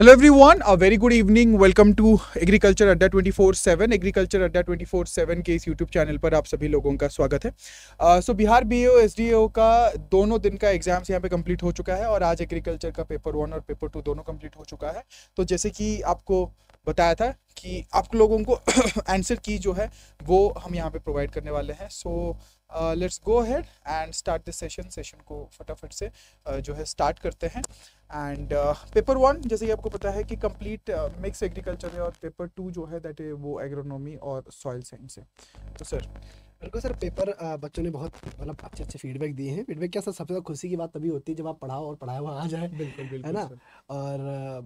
Hello everyone, a very good evening. Welcome to Agriculture Adda 24/7. Agriculture Adda 24/7 के इस YouTube channel पर आप सभी लोगों का स्वागत है। बिहार BAO SDAO का दोनों दिन का एग्जाम्स यहाँ पे कंप्लीट हो चुका है और आज एग्रीकल्चर का पेपर 1 और पेपर 2 दोनों कंप्लीट हो चुका है। तो जैसे कि आपको बताया था कि आप लोगों को आंसर की जो है वो हम यहाँ पे प्रोवाइड करने वाले हैं। So let's go ahead and start this session को फटाफट से जो है स्टार्ट करते हैं। एंड पेपर 1 जैसे कि आपको पता है कि कंप्लीट मिक्स एग्रीकल्चर है और पेपर 2 जो है दैट वो एग्रोनॉमी और सॉइल साइंस है। तो सर बिल्कुल सर, पेपर बच्चों ने बहुत मतलब अच्छे अच्छे फीडबैक दिए हैं। फीडबैक क्या सर, सबसे ज़्यादा खुशी की बात तभी होती है जब आप पढ़ाओ और पढ़ाया हुआ आ जाए। बिल्कुल है ना।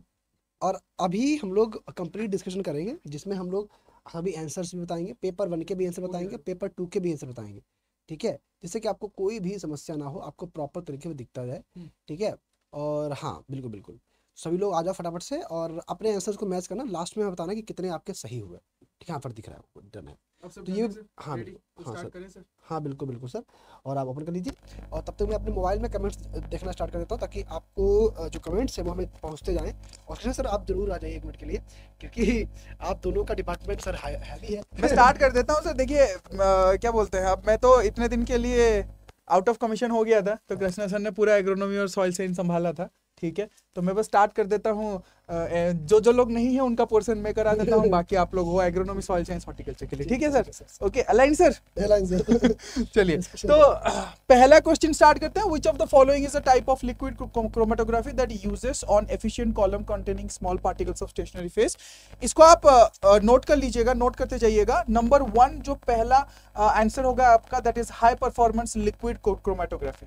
और अभी हम लोग कंप्लीट डिस्कशन करेंगे जिसमें हम लोग अभी आंसर्स भी बताएंगे, पेपर 1 के भी आंसर बताएंगे, पेपर 2 के भी आंसर बताएंगे, ठीक है, जिससे कि आपको कोई भी समस्या ना हो, आपको प्रॉपर तरीके से दिखता जाए, ठीक है। और हाँ बिल्कुल बिल्कुल, सभी लोग आ जाओ फटाफट से और अपने आंसर्स को मैच करना, लास्ट में बताना कि कितने आपके सही हुए, ठीक है, यहाँ पर दिख रहा है डन है। तो ये हाँ सर, हाँ बिल्कुल बिल्कुल सर, और आप ओपन कर लीजिए और तब तक मैं अपने मोबाइल में कमेंट्स देखना स्टार्ट कर देता हूँ ताकि आपको जो कमेंट्स है वो हमें पहुँचते जाएँ। और कृष्णा सर आप जरूर आ जाइए 1 मिनट के लिए क्योंकि आप दोनों का डिपार्टमेंट सर हैवी है। मैं स्टार्ट कर देता हूँ सर। देखिए क्या बोलते हैं, अब मैं तो इतने दिन के लिए आउट ऑफ कमीशन हो गया था तो कृष्णा सर ने पूरा एग्रोनॉमी और सॉइल साइंस संभाला था, ठीक है। तो मैं बस स्टार्ट कर देता हूँ, जो जो लोग नहीं है उनका पोर्शन मैं करा देता हूँ, बाकी आप लोग हो एग्रोनॉमी सॉइल साइंस हॉर्टिकल्चर के लिए, ठीक है सर। ओके अलाइन सर, चलिए तो पहला क्वेश्चन स्टार्ट करते हैं। Which of the following is a type of liquid chromatography that uses on efficient column containing small particles of stationary phase. इसको आप नोट कर लीजिएगा, नोट करते जाइएगा। नंबर 1 जो पहला आंसर होगा आपका that is high performance liquid chromatography.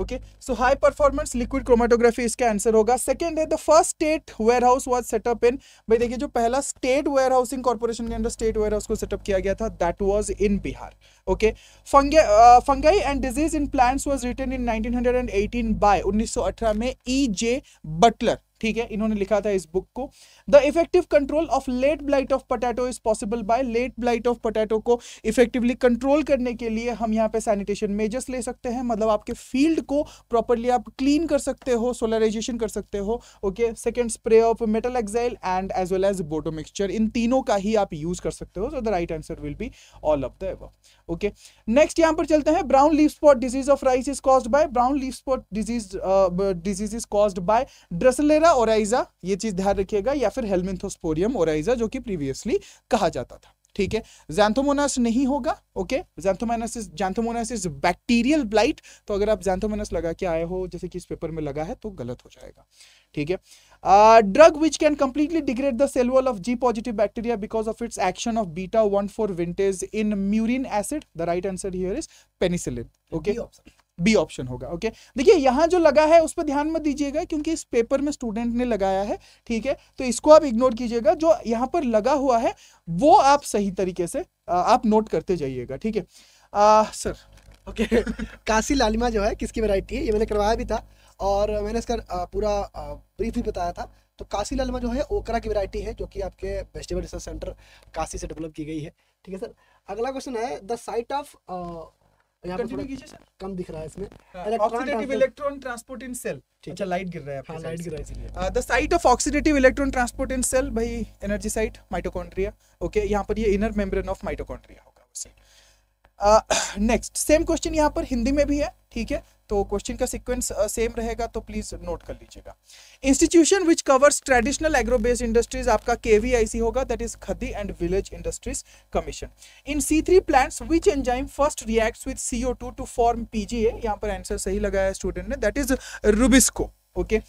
Okay so high performance liquid chromatography इसका आंसर होगा। सेकंड है the first state warehouse was set up in, भाई देखिए जो पहला स्टेट वेयरहाउसिंग कॉर्पोरेशन के अंदर स्टेट वेयरहाउस को सेटअप किया गया था that was in Bihar. Okay fungi and disease in plants was written in 1918 by 1918 में E.J. बटलर, ठीक है, इन्होंने लिखा था इस बुक को। The effective control of late blight of potato is possible by, late blight of potato को effectively control करने के लिए हम यहाँ पे सैनिटेशन मेजर्स ले सकते हैं, मतलब आपके फील्ड को प्रॉपरली आप क्लीन कर सकते हो, सोलराइजेशन कर सकते हो। Okay second spray of metalaxyl and as well as बोटो मिक्सचर, इन तीनों का ही आप यूज कर सकते हो। So the right answer will be all of the above. Okay next यहाँ पर चलते हैं। Brown leaf spot disease of rice is caused by, brown leaf spot disease is caused by ड्रेसलेरा oryzae, ये चीज ध्यान रखिएगा, या फिर हेलमिंथोस्पोरियम ओराइजा जो कि प्रीवियसली कहा जाता था, ठीक है। जैंथोमोनास नहीं होगा। Okay Xanthomonas is bacterial blight, तो अगर आप जैंथोमोनास लगा के आए हो जैसे कि इस पेपर में लगा है तो गलत हो जाएगा, ठीक है। Drug which can completely degrade the cell wall of G positive bacteria because of its action of beta 1,4 vintage in murein acid, the right answer here is penicillin. Okay B option होगा। Okay देखिए यहाँ जो लगा है उस पर ध्यान मत दीजिएगा क्योंकि इस पेपर में स्टूडेंट ने लगाया है, ठीक है, तो इसको आप इग्नोर कीजिएगा। जो यहाँ पर लगा हुआ है वो आप सही तरीके से आप नोट करते जाइएगा, ठीक है सर। ओके काशी लालिमा जो है किसकी वैरायटी है, ये मैंने करवाया भी था और मैंने इसका पूरा ब्रीफ भी बताया था। तो काशी लालिमा जो है ओकरा की वैरायटी है जो कि आपके वेजिटेबल रिसर्च सेंटर काशी से डेवलप की गई है, ठीक है सर। अगला क्वेश्चन है द साइट ऑफ सर कम दिख रहा है इसमें oxidative electron transport in cell. अच्छा लाइट गिर रहा है, हाँ लाइट गिर रहा है। The site of oxidative electron transport in cell, भाई एनर्जी साइट माइटोकॉन्ड्रिया। ओके यहाँ पर ये इनर मेम्ब्रेन ऑफ माइटोकॉन्ड्रिया होगा। नेक्स्ट सेम क्वेश्चन यहाँ पर हिंदी में भी है, ठीक है, तो क्वेश्चन का सीक्वेंस सेम रहेगा तो प्लीज नोट कर लीजिएगा। Institution which covers traditional agro based industries आपका KVIC होगा, that is Khadi and village industries commission. In C3 plants which enzyme first reacts with CO2 to form PGA, यहाँ पर answer सही लगाया है स्टूडेंट ने that is rubisco. Okay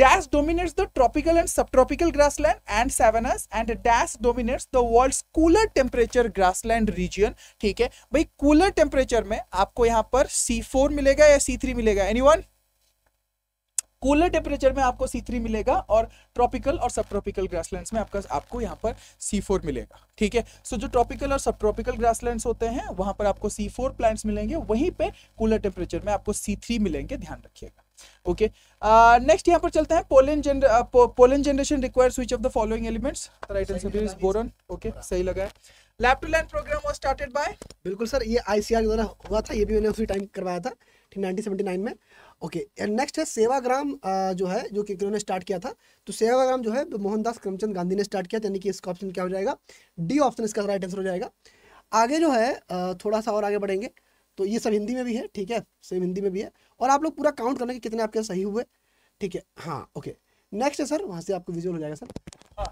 Dash dominates the tropical and subtropical grassland and savannas and dash dominates the world's cooler temperature grassland region, ठीक है भाई। Cooler temperature में आपको यहाँ पर C4 मिलेगा या C3 मिलेगा, एनीवन? कूलर टेम्परेचर में आपको C3 मिलेगा और ट्रॉपिकल और सब ट्रॉपिकल ग्रासलैंड्स में आपको यहाँ पर C4 मिलेगा, ठीक है। सो जो ट्रॉपिकल और सब ट्रॉपिकल ग्रासलैंड्स होते हैं वहाँ पर आपको C4 प्लांट्स मिलेंगे, वहीं पे कूलर टेम्परेचर में आपको C3 मिलेंगे, ध्यान रखिएगा। ओके नेक्स्ट यहाँ पर चलते हैं। Pollen generation requires which of the following elements, right answer is boron. Okay सही लगा है। Lab to land programme was started by, बिल्कुल सर ये ICR द्वारा हुआ था, ये भी मैंने उसी टाइम करवाया था, ठीक 1979 में। ओके नेक्स्ट है सेवाग्राम जो है जो कि इन्होंने स्टार्ट किया था, तो सेवाग्राम जो है मोहनदास करमचंद गांधी ने स्टार्ट किया, यानी कि इसका ऑप्शन क्या हो जाएगा, डी ऑप्शन इसका राइट आंसर हो जाएगा। आगे जो है थोड़ा सा और आगे बढ़ेंगे, तो ये सब हिंदी में भी है, ठीक है सेम हिंदी में भी है, और आप लोग पूरा काउंट करना कि कितने आपके सही हुए, ठीक है। हाँ ओके नेक्स्ट है सर, वहाँ से आपको विजुअल हो जाएगा sir.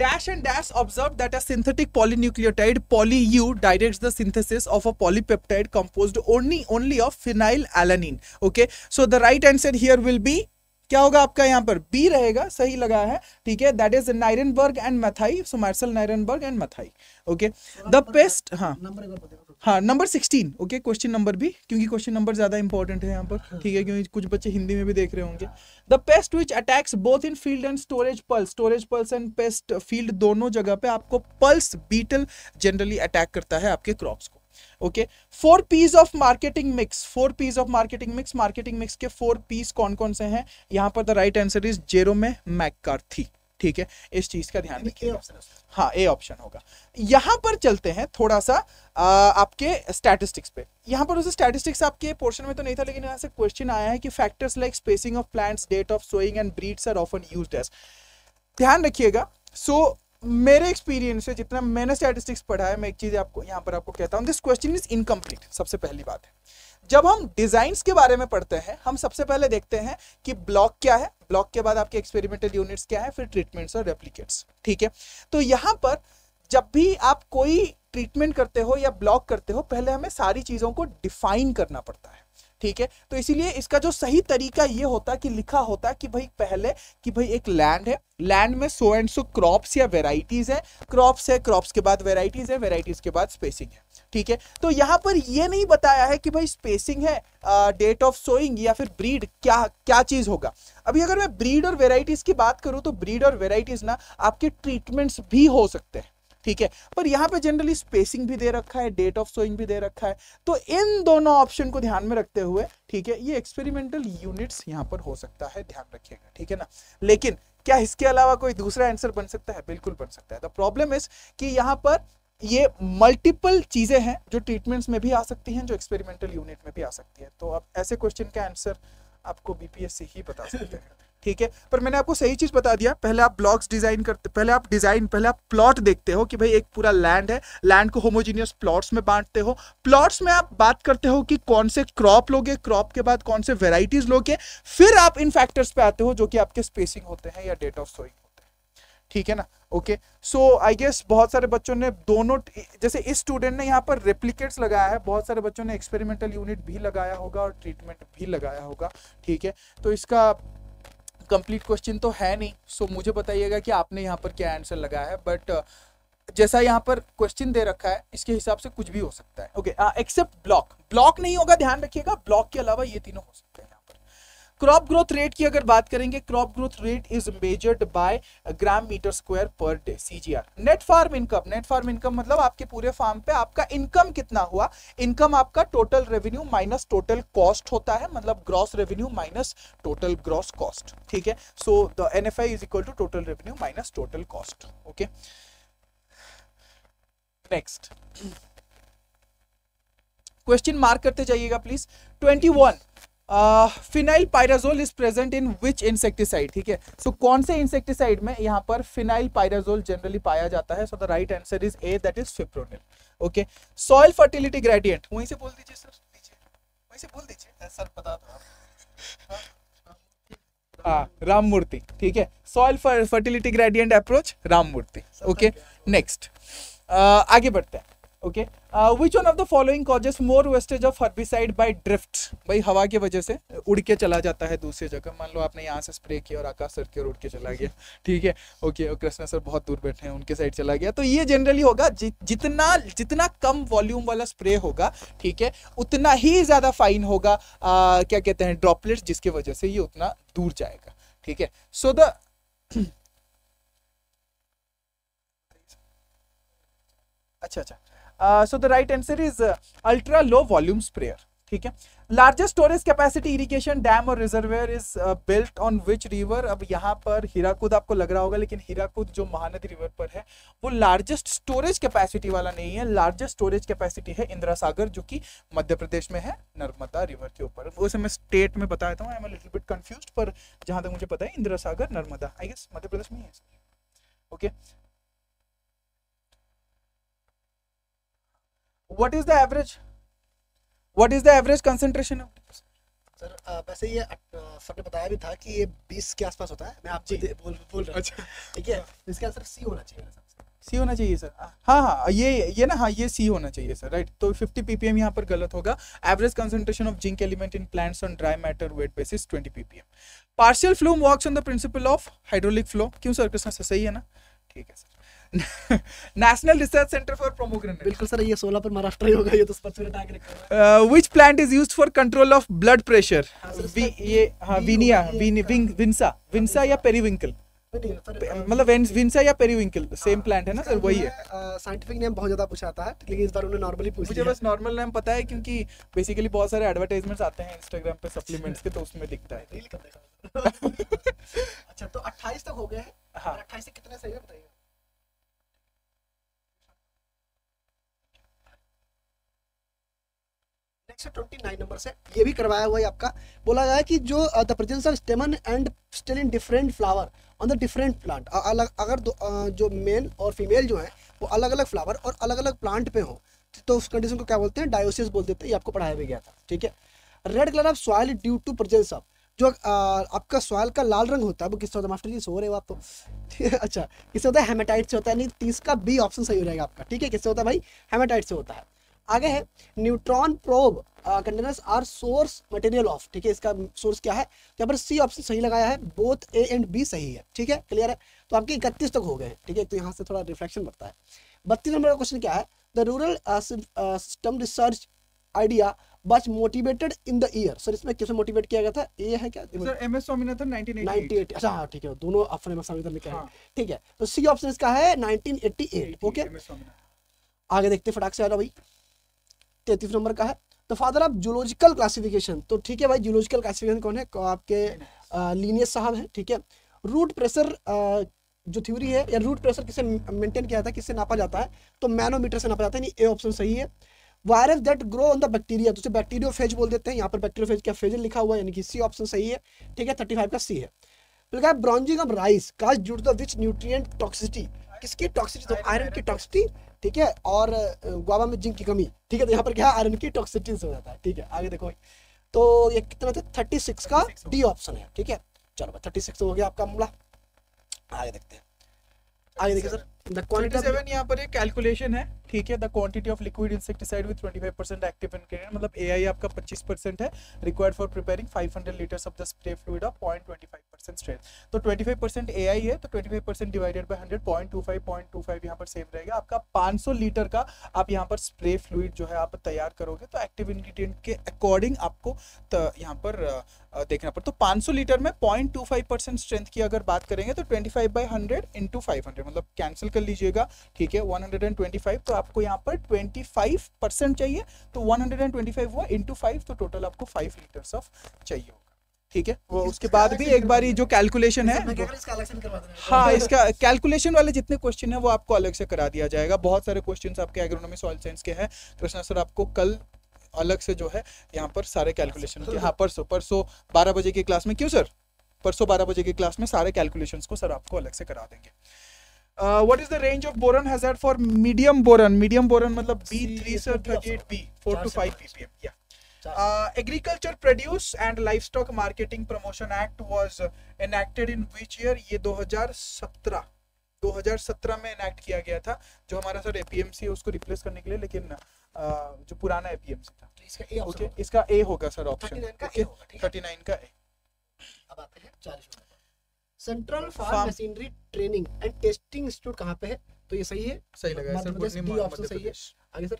Dash and Dash observed that a synthetic polynucleotide poly-U directs the synthesis of a polypeptide composed only of phenylalanine. Okay, so the right answer here will be क्या होगा आपका यहाँ पर B रहेगा, सही लगा है, ठीक है। That is Nirenberg and Mathai, so Marcel Nirenberg and Mathai. Okay, the pest हाँ हाँ नंबर 16। ओके क्वेश्चन नंबर भी, क्योंकि क्वेश्चन नंबर ज्यादा इंपॉर्टेंट है यहाँ पर, ठीक है, क्योंकि कुछ बच्चे हिंदी में भी देख रहे होंगे। The pest which attacks both in field and storage pulse and pest field, दोनों जगह पे आपको पल्स बीटल जनरली अटैक करता है आपके क्रॉप्स को। Okay 4 P's of marketing mix, 4 P's of marketing mix के 4 P's कौन कौन से हैं यहाँ पर? The right answer is Jerome McCarthy, ठीक है, इस चीज का ध्यान रखिएगा। हाँ ए ऑप्शन होगा। यहाँ पर चलते हैं थोड़ा सा आपके स्टैटिस्टिक्स पे। यहाँ पर उसे स्टैटिस्टिक्स आपके पोर्शन में तो नहीं था, लेकिन यहाँ से क्वेश्चन आया है कि factors like spacing of plants, date of sowing and breeds are often used as, ध्यान रखिएगा। सो मेरे एक्सपीरियंस से जितना मैंने स्टैटिस्टिक्स पढ़ा है, मैं एक चीज आपको यहाँ पर आपको कहता हूँ, दिस क्वेश्चन इज इनकम्प्लीट। सबसे पहली बात है, जब हम डिजाइन्स के बारे में पढ़ते हैं, हम सबसे पहले देखते हैं कि ब्लॉक क्या है, ब्लॉक के बाद आपके एक्सपेरिमेंटल यूनिट्स क्या है, फिर ट्रीटमेंट्स और रेप्लिकेट्स, ठीक है। तो यहाँ पर जब भी आप कोई ट्रीटमेंट करते हो या ब्लॉक करते हो, पहले हमें सारी चीजों को डिफाइन करना पड़ता है, ठीक है। तो इसीलिए इसका जो सही तरीका ये होता कि लिखा होता कि भाई पहले कि भाई एक लैंड है, लैंड में सो एंड सो क्रॉप्स या वेराइटीज है, क्रॉप्स है, क्रॉप्स के बाद वेराइटीज है, वेराइटीज के बाद स्पेसिंग है, ठीक है। तो यहाँ पर ये नहीं बताया है कि भाई स्पेसिंग है, डेट ऑफ सोइंग या फिर ब्रीड क्या चीज होगा। अभी अगर मैं ब्रीड और वेराइटीज की बात करूँ तो ब्रीड और वेराइटीज ना आपके ट्रीटमेंट्स भी हो सकते हैं, ठीक है, पर यहाँ पे जनरली स्पेसिंग भी दे रखा है, डेट ऑफ सोइंग भी दे रखा है, तो इन दोनों ऑप्शन को ध्यान में रखते हुए, ठीक है, ये एक्सपेरिमेंटल यूनिट्स यहाँ पर हो सकता है, ध्यान रखिएगा, ठीक है ना। लेकिन क्या इसके अलावा कोई दूसरा आंसर बन सकता है? बिल्कुल बन सकता है। द प्रॉब्लम इज कि यहाँ पर ये मल्टीपल चीजें हैं जो ट्रीटमेंट्स में भी आ सकती हैं, जो एक्सपेरिमेंटल यूनिट में भी आ सकती है, तो अब ऐसे क्वेश्चन का आंसर आपको बीपीएससी ही बता सकते हैं, ठीक है। पर मैंने आपको सही चीज बता दिया, पहले आप ब्लॉक्स डिजाइन करते, पहले आप प्लॉट देखते हो कि भाई एक पूरा लैंड है, लैंड को होमोजीनियस प्लॉट्स में बांटते हो, प्लॉट्स में आप बात करते हो कि कौन से क्रॉप लोगे, क्रॉप के बाद कौन से वेराइटीज लोगे, फिर आप इन फैक्टर्स पे आते हो जो कि आपके स्पेसिंग होते हैं या डेट ऑफ सोइंग होते हैं, ठीक है ना। ओके सो आई गेस बहुत सारे बच्चों ने दोनों, जैसे इस स्टूडेंट ने यहाँ पर रेप्लिकेट्स लगाया है, बहुत सारे बच्चों ने एक्सपेरिमेंटल यूनिट भी लगाया होगा और ट्रीटमेंट भी लगाया होगा, ठीक है। तो इसका कंप्लीट क्वेश्चन तो है नहीं, सो मुझे बताइएगा कि आपने यहाँ पर क्या आंसर लगाया है, बट जैसा यहाँ पर क्वेश्चन दे रखा है इसके हिसाब से कुछ भी हो सकता है। ओके एक्सेप्ट ब्लॉक नहीं होगा, ध्यान रखिएगा, ब्लॉक के अलावा ये तीनों हो सकते हैं। यहाँ पर क्रॉप ग्रोथ रेट की अगर बात करेंगे, crop growth rate is measured by gram metre square per day, CGR। Net farm income, net farm income मतलब आपके पूरे फार्म पे आपका इनकम कितना हुआ, इनकम आपका total revenue minus total cost होता है, मतलब gross revenue minus total gross cost, ठीक है। So the NFI is equal to total revenue minus total cost. Okay next question mark करते जाइएगा please. 21 phenyl pyrazole is present in which insecticide, ठीक है। सो कौन से इंसेक्टिसाइड में यहाँ पर फिनाइल पायराजोल जनरली पाया जाता है? So the right answer is A, that is fipronil. Okay soil fertility gradient, वहीं से बोल दीजिए सर, नीचे वहीं से बोल दीजिए सर, बता दो आप। हाँ राममूर्ति, ठीक है, soil fertility gradient approach Ramamurthy. Okay next आगे बढ़ते हैं। Okay which one of the following causes more wastage of herbicide by drift, भाई हवा की वजह से उड़ के चला जाता है दूसरी जगह, मान लो आपने यहाँ से स्प्रे किया और आकाश सर की ओर उड़ के चला गया, ठीक है। ओके और कृष्णा सर बहुत दूर बैठे हैं, उनके साइड चला गया, तो ये जनरली होगा जितना कम वॉल्यूम वाला स्प्रे होगा, ठीक है, उतना ही ज्यादा फाइन होगा क्या कहते हैं ड्रॉपलेट्स, जिसकी वजह से ये उतना दूर जाएगा, ठीक है। सो द अच्छा, so the right answer is ultra low volume sprayer, ठीक है। Largest storage capacity irrigation dam और reservoir is built on which river. अब यहाँ पर हीराकुद आपको लग रहा होगा, लेकिन हीराकुद जो महानदी रिवर पर है वो लार्जेस्ट स्टोरेज कैपेसिटी वाला नहीं है। लार्जेस्ट स्टोरेज कैपेसिटी है इंदिरा सागर, जो कि मध्य प्रदेश में है, नर्मदा रिवर के ऊपर। उसे मैं स्टेट में बताया था, I am little bit confused, पर जहाँ तक मुझे पता है इंदिरा सागर नर्मदा आई गेस मध्य प्रदेश में ही है। Okay, what is the average concentration of? Sir वैसे ये सबने बताया भी था कि ये 20 के आसपास होता है। मैं आपको बोल रहा हूं, अच्छा ठीक है। इसका आंसर सी होना चाहिए मेरे हिसाब से। सी होना चाहिए सर, हाँ ये ना, हाँ ये सी होना चाहिए सर, राइट। तो 50 ppm यहाँ पर गलत होगा। Average concentration of zinc element in plants on dry matter weight basis 20 ppm। Partial flume works on the principle of hydraulic flow. क्यों सर कृष्णा सर, सही है ना? ठीक है sir. National research centre for pomegranate, बिल्कुल सर ये सोलह पर महाराष्ट्र ही होगा, ये तो स्पर्श में आगे रखा है। Which plant is used for control of blood pressure? ये हां विनिया विंसा या पेरीविंकल, मतलब विंसा या पेरीविंकल सेम प्लांट है ना सर, वही है। साइंटिफिक नेम बहुत ज्यादा पूछा आता है, लेकिन इस बार उन्होंने नॉर्मली पूछा। मुझे बस नॉर्मल नेम पता है क्योंकि बेसिकली बहुत सारे एडवर्टाइजमेंट्स आते हैं इंस्टाग्राम पे सप्लीमेंट्स के, तो उसमें दिखता है। अच्छा तो 28 तक हो गए हैं। हां 28 से कितने सही है बताइए। नेक्स्ट 29 नंबर से ये भी करवाया हुआ है आपका। बोला गया है कि जो the presence of stamen and style in different flower on the different plant. अलग अगर जो मेल और फीमेल जो है वो अलग अलग फ्लावर और अलग अलग प्लांट पे हो तो उस कंडीशन को क्या बोलते हैं? डायोसिस बोल देते हैं। ये आपको पढ़ाया भी गया था, ठीक है। Red colour of soil due to presence of, जो आपका सॉइल का लाल रंग होता है वो किससे होता है? मास्टर जी सो रहे हो आप तो। अच्छा किससे होता है? हेमेटाइट से होता है। नहीं 30 का बी ऑप्शन सही हो जाएगा आपका, ठीक है। किससे होता है भाई? हेमेटाइट से होता है। आगे है neutron probe containers are source material of, ठीक है। इसका सोर्स क्या है? यहाँ पर सी ऑप्शन सही लगाया है, बोथ ए एंड बी सही है, ठीक है, क्लियर है। तो आपके 31 तक हो गए, ठीक है। तो यहाँ से थोड़ा रिफ्लेक्शन बढ़ता है। 32 नंबर का क्वेश्चन क्या है? The rural system research idea batch motivated in the year. Sir इसमें कैसे मोटिवेट किया गया था? ए है क्या सर? एमएस स्वामीनाथन 1998। अच्छा हाँ ठीक है, दोनों ऑप्शन एमएस स्वामीनाथन ने कहा है, ठीक है। तो सी ऑप्शन इसका है 1988, ओके। आगे देखते फटाक से आ जाओ भाई। 33 नंबर का है the father of zoological classification. तो ठीक है भाई, जूलॉजिकल क्लासिफिकेशन कौन है? आपके लीनियस साहब हैं, ठीक है। रूट प्रेशर जो थ्योरी है, या रूट प्रेशर किसे मेंटेन किया जाता है, किससे नापा जाता है? तो मैनोमीटर से नापा जाता है। नहीं ए ऑप्शन सही है। Virus that grow on the bacteria, तो उसे बैक्टीरियोफेज बोल देते हैं। यहाँ पर बैक्टीरियोफेज का फेजल लिखा हुआ है, यानी कि सी ऑप्शन सही है, ठीक है। 35 का सी है। तो branching of rice cast due to the which nutrient toxicity? किसकी टॉक्सिसिटी? तो आयरन की टॉक्सिसिटी, ठीक है। और ग्वावा में जिंक की कमी, ठीक है। तो यहाँ पर क्या? आयरन की टॉक्सिसिटी से हो जाता है, ठीक है। आगे देखो तो ये कितना था? 36 का डी ऑप्शन है, ठीक है। चलो 36 हो गया आपका मामला। आगे देखते हैं, आगे देखिए सर। द क्वांटिटी 7 यहाँ पर एक कैलकुलेशन है, ठीक है। The quantity of liquid insecticide with 25% active ingredient, मतलब एआई आपका 25% है, required for preparing 500 litres of the spray fluid of 0.25% strain. तो 25% एआई है, तो 25% डिवाइडेड बाय 100, 0.25 यहाँ पर सेम रहेगा आपका। 500 लीटर का आप यहाँ पर स्प्रे फ्लूइड जो है आप तैयार करोगे, तो एक्टिव इंग्रेडिएंट के अकॉर्डिंग आपको यहाँ पर देखना पड़ता। तो 500 लीटर में 0.25% स्ट्रेंथ की अगर बात करेंगे तो 25/100 × 500, मतलब कैंसिल कर लीजिएगा, ठीक है। 125, तो आपको यहाँ पर 25% चाहिए, तो 125 हुआ × 5, तो टोटल आपको 5 लीटर्स ऑफ चाहिए होगा, ठीक है। वो उसके बाद भी एक बार ये जो कैलकुलेशन है, हाँ इसका कैलकुलेशन वाले जितने क्वेश्चन है वो आपको अलग से करा दिया जाएगा। बहुत सारे क्वेश्चन आपके एग्रोनॉमी सॉइल साइंस के हैं। कृष्णा सर आपको कल अलग से जो है यहाँ पर सारे कैलकुलेशन के, हाँ परसों 12 बजे की क्लास में, क्यों सर परसों 12 बजे की क्लास में सारे कैलकुलेशंस को सर आपको अलग से करा देंगे। What is the range of boron hazard for medium boron? Medium boron मतलब B3 से 38B, 4 to 5 ppm, yeah. Agriculture Produce and Livestock Marketing Promotion Act was enacted in which year? ये 2017 में एनेक्ट किया गया था, जो हमारा सर एपीएमसी है उसको रिप्लेस करने के लिए, लेकिन जो पुराना एपीएमसी था। तो इसका ए ऑप्शन, ओके इसका ए होगा सर ऑप्शन, 39 का ए। अब आते हैं 40 number. Central farm machinery training and testing institute कहाँ पे है? तो ये सही है, सही लगा सर, गुड नेम ऑप्शन सही है। आगे sir,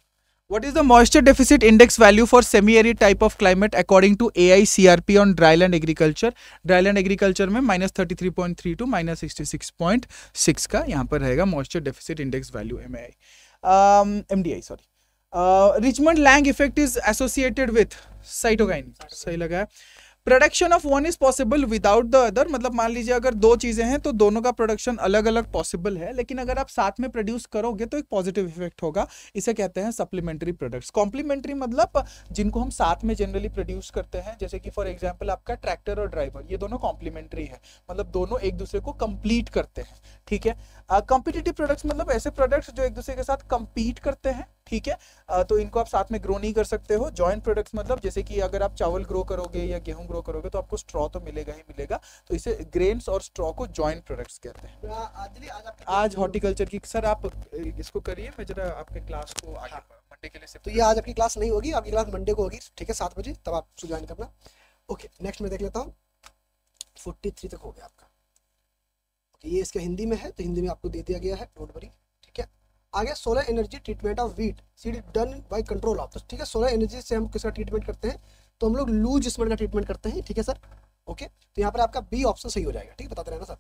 what is the moisture deficit index value for semi arid type of climate according to AICRP on dryland agriculture? Dryland agriculture में -33.3 टू -66.6 का यहाँ पर रहेगा moisture deficit index value MDI, sorry. Richmond-Lange effect is associated with cytokine, सही लगा है. Production of one is possible without the other, मतलब मान लीजिए अगर दो चीजें हैं तो दोनों का प्रोडक्शन अलग अलग पॉसिबल है, लेकिन अगर आप साथ में प्रोड्यूस करोगे तो एक पॉजिटिव इफेक्ट होगा. इसे कहते हैं सप्लीमेंट्री प्रोडक्ट्स. कॉम्प्लीमेंट्री मतलब जिनको हम साथ में जनरली प्रोड्यूस करते हैं, जैसे कि फॉर एग्जाम्पल आपका ट्रैक्टर और ड्राइवर, ये दोनों कॉम्प्लीमेंट्री है, मतलब दोनों एक दूसरे को कंप्लीट करते हैं. ठीक है. कॉम्पिटिटिव प्रोडक्ट्स मतलब ऐसे प्रोडक्ट्स जो एक दूसरे के साथ कंपीट करते हैं. ठीक है. तो इनको आप साथ में ग्रो नहीं कर सकते हो. जॉइंट प्रोडक्ट्स मतलब जैसे कि अगर आप चावल ग्रो करोगे या गेहूं ग्रो करोगे तो आपको स्ट्रॉ तो मिलेगा ही मिलेगा, तो इसे ग्रेन्स और स्ट्रॉ को जॉइंट प्रोडक्ट्स कहते हैं. आज हॉर्टिकल्चर की सर आप इसको करिए, मैं जरा आपके क्लास को आगे मंडे के लिए से, तो ये आज आपकी क्लास नहीं होगी, आपकी क्लास मंडे को होगी. ठीक है, 7 बजे तब आप ज्वाइन करना. ओके, नेक्स्ट में देख लेता हूँ. 43 तक हो गया आपका. ये इसका हिंदी में है तो हिंदी में आपको दे दिया गया है, डोंट वरी. ठीक है. आगे solar energy treatment of wheat seed done by control of. तो ठीक है, सोलर एनर्जी से हम किसका ट्रीटमेंट करते हैं, तो हम लोग लूज जिस्मन का ट्रीटमेंट करते हैं. ठीक है सर. ओके, तो यहाँ पर आपका बी ऑप्शन सही हो जाएगा. ठीक है, बताते रहना सर,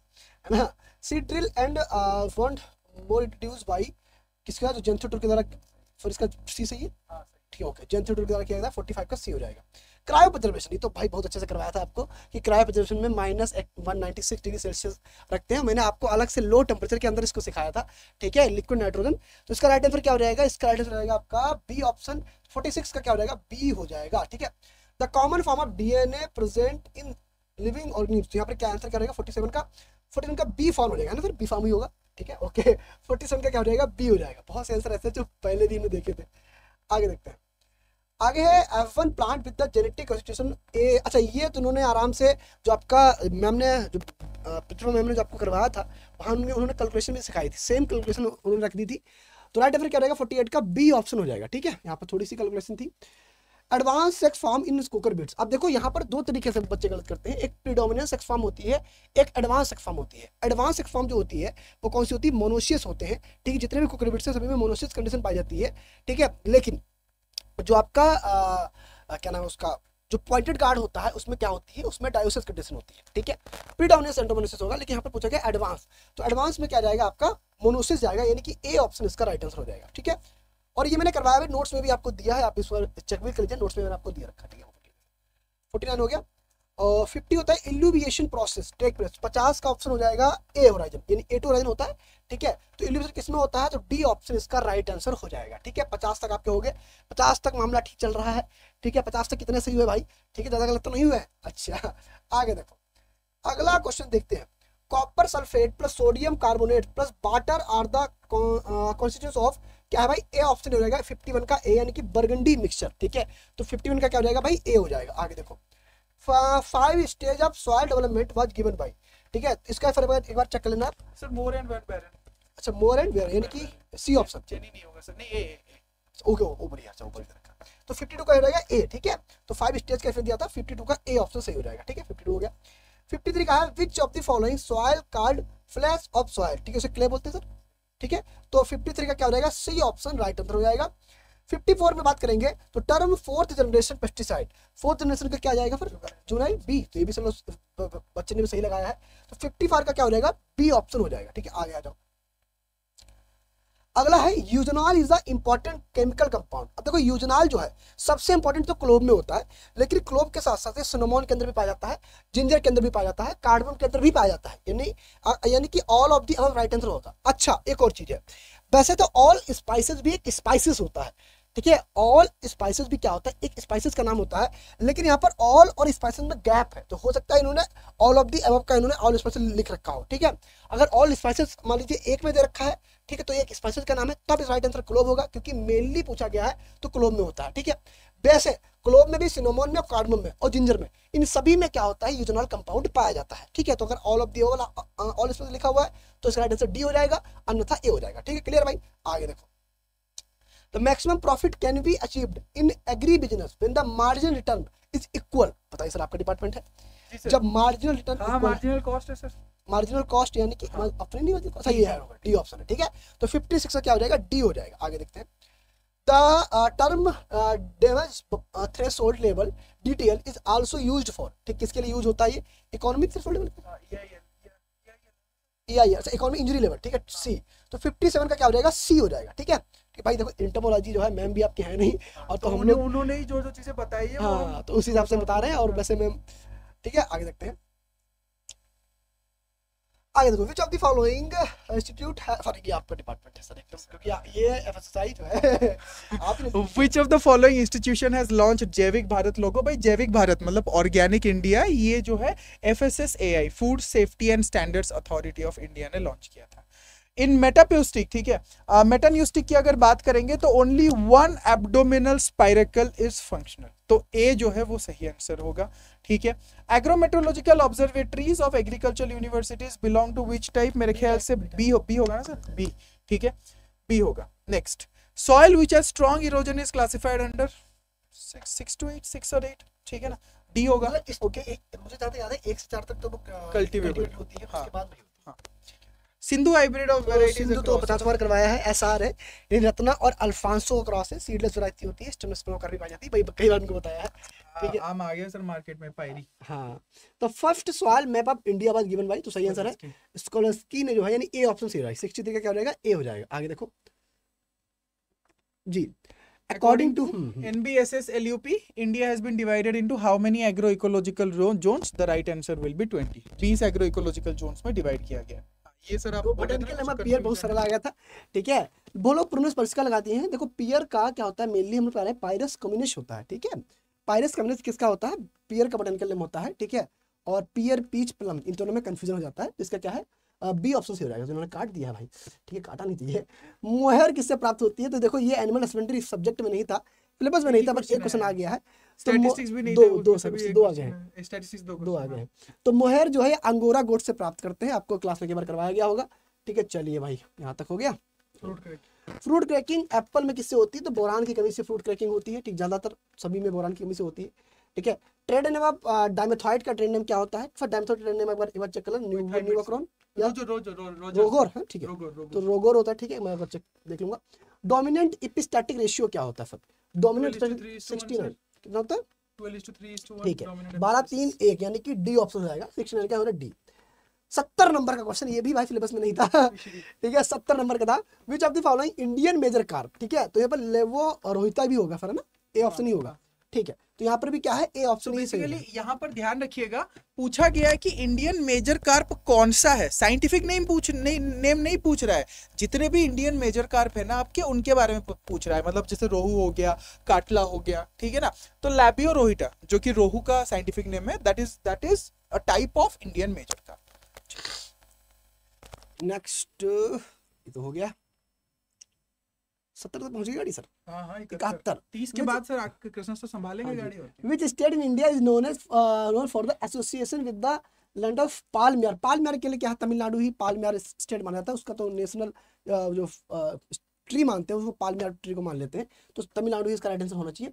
है ना. Seed drill and fund more introduce by किसका, जो जेंथो टूर के द्वारा, सर इसका सी सही है. ठीक है, ओके, जेंथो टूर के द्वारा किया गया था. 45 का सी हो जाएगा. क्रायो प्रिजर्वेशन, ये तो भाई बहुत अच्छे से करवाया था आपको कि क्रायो प्रिजर्वेशन में -196 डिग्री सेल्सियस रखते हैं. मैंने आपको अलग से लो टेम्परेचर के अंदर इसको सिखाया था. ठीक है, लिक्विड नाइट्रोजन. तो इसका राइट आंसर क्या हो जाएगा, इसका राइट आंसर रहेगा आपका बी ऑप्शन. 46 का क्या हो जाएगा, बी हो जाएगा. ठीक है. The common form of DNA present in living organism, यहाँ पर क्या आंसर क्या रहेगा, 47 का. 47 का बी फॉर्म हो जाएगा ना सर, बी फॉर्म ही होगा. ठीक है, ओके. 47 का क्या हो जाएगा, बी हो जाएगा. बहुत से आंसर ऐसे जो पहले दिन में देखे थे. आगे देखते हैं. आगे है F1 plant with the genetic constitution A. अच्छा, ये तो उन्होंने आराम से जो आपका मैम ने जो पित्रो मैम ने जो आपको करवाया था वहाँ उन्होंने कैलकुलेशन भी सिखाई थी, सेम कैलकुलेशन उन्होंने रख दी थी. तो राइट आंसर क्या रहेगा, 48 का बी ऑप्शन हो जाएगा. ठीक है, यहाँ पर थोड़ी सी कैलकुलेशन थी. Advance sex form in Kokar beads. अब देखो यहाँ पर दो तरीके से बच्चे गलत करते हैं, एक प्रीडोमिनेंट सेक्स फॉर्म होती है, एक एडवांस सेक्स फॉर्म होती है. एडवांस सेक्स फॉर्म जो होती है वो कौन सी होती है, मोनोशियस होते हैं. ठीक है, जितने भी कोकर बीड्स हैं सभी में मोनोशियस कंडीशन पाई जाती है. ठीक है, लेकिन जो आपका क्या नाम है उसका, जो पॉइंटेड गार्ड होता है उसमें क्या होती है, उसमें डायोसिस कंडीशन होती है. ठीक है, प्रीडोमिनेंस एंडोमोनोसिस होगा, लेकिन यहाँ पर पूछा गया एडवांस, तो एडवांस में क्या जाएगा आपका, मोनोसिस जाएगा, यानी कि ए ऑप्शन इसका राइट आंसर हो जाएगा. ठीक है, और ये मैंने करवाया है, नोट्स में भी आपको दिया है, आप इस पर चेक भी कर लीजिए, नोट्स में मैंने आपको दिया रखा. ठीक है, 49 हो गया. और 50 होता है इल्यूमिनेशन प्रोसेस टेक प्लेस. 50 का ऑप्शन हो जाएगा ए होराइजन, यानी ए2 होराइजन होता है. ठीक है, तो इल्यूमिनेशन किसमें होता है, तो डी ऑप्शन इसका राइट आंसर हो जाएगा. ठीक है, 50 तक आपके हो गए. 50 तक मामला ठीक चल रहा है. ठीक है, 50 तक कितने सही हुए भाई. ठीक है, ज्यादा गलत तो नहीं हुआ है. अच्छा, आगे देखो, अगला क्वेश्चन देखते हैं. Copper sulphate plus sodium carbonate plus water are the constituents of क्या है भाई, ए ऑप्शन हो जाएगा. 51 का ए, यानी कि बर्गंडी मिक्सचर. ठीक है, तो 51 का क्या हो जाएगा भाई, ए हो जाएगा. आगे देखो, 5 stage of soil development was given by. ठीक है, इसका एक बार चेक कर लेना सर, मोर एंड बैरन. अच्छा, मोर एंड बैरन, यानी कि सी ऑप्शन. चेनी नहीं होगा सर, नहीं ए. ओके, ऊपर ही अच्छा, ऊपर ही रखा, तो 52 का हो जाएगा ए. ठीक है, तो 5 स्टेज का फिर दिया था, 52 का ए ऑप्शन सही हो जाएगा. ठीक है, 52 हो गया. 53 का है which of the following soil called flash of soil. ठीक है, उसे क्ले बोलते हैं सर. ठीक है, तो 53 का क्या हो जाएगा, सी ऑप्शन राइट आंसर हो जाएगा. 54 में बात करेंगे तो term fourth generation pesticide. Fourth generation का क्या जाएगा फिर, जुनाई बी. तो ये भी सब लोग बच्चे ने भी सही लगाया है, तो 54 का क्या हो जाएगा, बी ऑप्शन हो जाएगा. ठीक है, आगे आ जाओ. अगला है eugenol is the important chemical compound. अब देखो, यूजनॉल जो है सबसे इंपॉर्टेंट तो क्लोब में होता है, लेकिन क्लोब के साथ साथ सिनेमॉन के अंदर भी पाया जाता है, जिंजर के अंदर भी पाया जाता है, कार्डमम के अंदर भी पाया जाता है, यानी कि all of the above right answer होता है. अच्छा, एक और चीज है, वैसे तो ऑल स्पाइसेस भी एक स्पाइसेस होता है. ठीक है, ऑल स्पाइसेस भी क्या होता है, एक स्पाइसेस का नाम होता है, लेकिन यहाँ पर ऑल और स्पाइसेस में गैप है, तो हो सकता है इन्होंने ऑल ऑफ दी अबव का इन्होंने ऑल स्पाइसेस लिख रखा हो. ठीक है, अगर ऑल स्पाइसेस मान लीजिए एक में दे रखा है, ठीक है, तो एक स्पाइसेस का नाम है, तब इस राइट आंसर क्लोब होगा, क्योंकि मेनली पूछा गया है तो क्लोब में होता है. ठीक है, वैसे क्लोब में भी सिनेमॉन में, कार्डमम में और जिंजर में, इन सभी में क्या होता है, यूजनॉल कंपाउंड पाया जाता है. ठीक है, तो अगर all of the all spices लिखा हुआ है तो इसका राइट आंसर डी हो जाएगा, अन्यथा ए हो जाएगा. ठीक है, क्लियर भाई. आगे देखो, The maximum profit can be achieved in agri business when the marginal return is equal. पता है सर, आपका डिपार्टमेंट है, जब मार्जिनल रिटर्न, हाँ मार्जिनल कॉस्ट है सर, मार्जिनल कॉस्ट यानी कि अपने नहीं होती, सही है, डी ऑप्शन है. ठीक है, तो 56 का क्या हो जाएगा, डी हो जाएगा. आगे देखते हैं. The term damage threshold level (DTL) is also used for. ठीक, किसके लिए यूज होता है ये, economic threshold level, economic injury level. ठीक है, सी, तो 57 का क्या हो जाएगा, सी हो जाएगा. ठीक है, कि भाई देखो एंटोमोलॉजी जो है मैम भी आपके है नहीं, और तो हमने उन्होंने ही जो जो चीजें बताई है, हाँ, तो उस हिसाब से बता रहे हैं। और वैसे मैम ठीक है, आगे देखते हैं। आगे देखो, which of the following institute है, सॉरी ये आपका डिपार्टमेंट है सर एकदम, क्योंकि ये एफएसएसआई जो है आपने which of the following institution has launched Jaivik Bharat लोगो। भाई जैविक भारत मतलब ऑर्गेनिक इंडिया, ये जो है FSSAI food safety and standards authority of India ने लॉन्च किया था। इन मेटाप्यूस्टिक, ठीक है, मेटान्यूस्टिक की अगर बात करेंगे तो only one abdominal spiracle is functional, तो ए जो है वो सही आंसर होगा। ठीक है, agrometeorological observatories of agricultural universities belong to which type, मेरे ख्याल से बी होगा ना सर, बी, ठीक है बी होगा। Next, soil which has strong erosion is classified under 6 और 8, ठीक है ना, डी होगा। मुझे ज्यादा याद है 1 से 4 तक तो वो कल्टीवेटेड होती है, उसके बाद नहीं होती। सिंधु हाइब्रिड ऑफ वैरायटीज तो 50 बार करवाया है, एसआर है, रत्ना और अल्फांसो का क्रॉस है, सीडलेस वैरायटी होती है, स्टेमलेस में कर भी पाई जाती है, भाई कई बार उनको बताया है। ठीक है, आम आ गया सर मार्केट में पायरी। हां, तो फर्स्ट सवाल map of India was given by, तो सही आंसर है स्कोलस्की ने जो है, यानी ए ऑप्शन सही है। 63 का क्या हो जाएगा, ए हो जाएगा। आगे देखो जी, according to NBSS LUP, India has been divided into how many agroecological zones? The right answer will be 20. 20 agroecological zones में divide किया गया। ये सर आप बटन के लिए पियर बहुत सरल आ गया था। ठीक है, वो लोग प्रोनस परिस्का लगाती हैं। देखो पियर का क्या होता है, मेनली हम लोग पायरस कम्युनिस होता है। ठीक है, पायरस कम्युनिस किसका होता है, पियर का बटन के लिए होता है। ठीक है, और पियर पीच प्लम इन दोनों में कंफ्यूजन हो जाता है, जिसका क्या है बी ऑप्शन से हो जाएगा, जिन्होंने काट दिया भाई। ठीक है, काटा नहीं चाहिए। मोहर किससे प्राप्त होती है, तो देखो ये एनिमल हस्बेंड्री सब्जेक्ट में नहीं था, सिलेबस में नहीं था, बट एक क्वेश्चन आ गया है। स्टैटिस्टिक्स भी नहीं, दो आ गए हैं, स्टैटिस्टिक्स दो आ गए हैं। तो मोहर जो है अंगोरा गोट से प्राप्त करते हैं, आपको क्लास में एक बार करवाया गया होगा। ठीक है, चलिए भाई यहाँ तक हो गया। फ्रूट क्रैकिंग एप्पल में किससे होती है, तो बोरान की कमी से फ्रूट क्रैकिंग होती है। ठीक, ज्यादातर सभी में बोरान की कमी से होती है। ठीक है, ट्रेड नेम ऑफ डाइमेथॉइड का ट्रेड नेम क्या होता है, फॉर डाइमेथॉइड ट्रेड नेम एक बार चेक कर लो, न्यूवाक्रोन या रोगोर है। ठीक है, तो रोगोर होता है। ठीक है, मैं एक बार चेक देख लूंगा। डोमिनेंट इपिस्टैटिक रेशियो क्या होता है सर, डोमिनेंट 69 कितना होता है, 12:3:1। ठीक है, 12:3:1 यानी कि डी ऑप्शन आएगा। 69 क्या हो रहा है, डी। 70 नंबर का क्वेश्चन, ये भी भाई सिलेबस में नहीं था। ठीक है, 70 नंबर का था, which of the following Indian major carp. ठीक है, तो यहाँ पर लेवो और रोहिता भी होगा सर, ना ए ऑप्शन ही होगा। ठीक है, तो यहाँ पर भी क्या है, ए ऑप्शन ही सही है। यहाँ पर ध्यान रखिएगा, पूछा गया है कि इंडियन मेजर कार्प कौन सा है, साइंटिफिक नेम नहीं पूछ रहा है। जितने भी इंडियन मेजर कार्प है ना आपके, उनके बारे में पूछ रहा है, मतलब जैसे रोहू हो गया, काटला हो गया। ठीक है ना, तो लैबियो रोहिटा जो कि रोहू का साइंटिफिक नेम है, that is a type of Indian major carp. Next, ये तो हो गया 70 तक पहुंच गई गाड़ी सर। हाँ, 71 30 के बाद सर आपके कृष्ण सर संभालेंगे गाड़ी। Which state in India is known for the association with the land of palmyra. Palmyra के लिए क्या है, तमिलनाडु ही पालमेयर स्टेट माना जाता है, उसका तो नेशनल जो ट्री मानते हैं उसको पालमेयर ट्री को मान लेते हैं, तो तमिलनाडु ही इसका राइट आंसर होना चाहिए।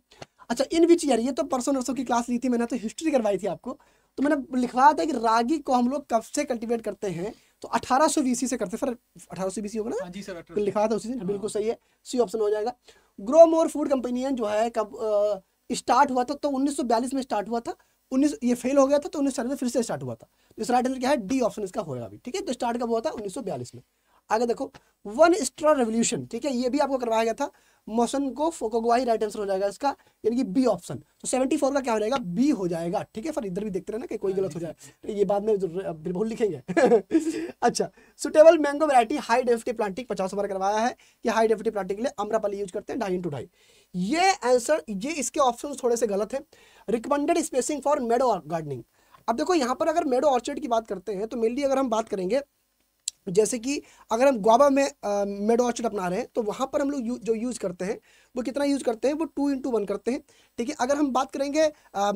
अच्छा, इन विच ईयर, ये तो परसों नर्सों की क्लास ली थी मैंने, तो हिस्ट्री करवाई थी आपको, तो मैंने लिखवाया था कि रागी को हम लोग कब से कल्टीवेट करते हैं, तो 1820 से करते सर, 1820 होगा ना। हाँ जी सर, तो लिखा था उसी दिन, बिल्कुल सही है, सी ऑप्शन हो जाएगा। ग्रो मोर फूड कंपनियन जो है कब स्टार्ट हुआ था, तो 1942 में स्टार्ट हुआ था, 19 ये फेल हो गया था, तो 1940 में फिर से स्टार्ट हुआ था, तो इसका राइट आंसर क्या है, डी ऑप्शन इसका होगा अभी। ठीक है, तो स्टार्ट कब हुआ था, 1942 में। आगे देखो, वन स्ट्रॉ रेवोल्यूशन, ठीक है, ये भी आपको करवाया गया था, मोसन को फोकोगवाई राइट आंसर हो जाएगा इसका, यानी कि बी ऑप्शन। तो 74 का क्या हो जाएगा, बी हो जाएगा। ठीक है, फिर इधर भी देखते रहना कि कोई गलत हो जाए, ये बाद में बिल्कुल लिखेंगे। अच्छा, suitable mango variety high density planting 50 बार करवाया है कि हाई डेंसिटी प्लांटिंग के लिए अम्रपाली यूज करते हैं, 2.5 × 2.5। ये आंसर, ये इसके ऑप्शन थोड़े से गलत है। Recommended spacing for meadow gardening, अब देखो यहाँ पर अगर मेडो ऑर्चर्ड की बात करते हैं, तो मेनली अगर हम बात करेंगे, जैसे कि अगर हम ग्वाबा में मेडो ऑर्चर्ड अपना रहे हैं, तो वहाँ पर हम लोग जो यूज करते हैं वो कितना यूज करते हैं, वो 2 × 1 करते हैं। ठीक है, अगर हम बात करेंगे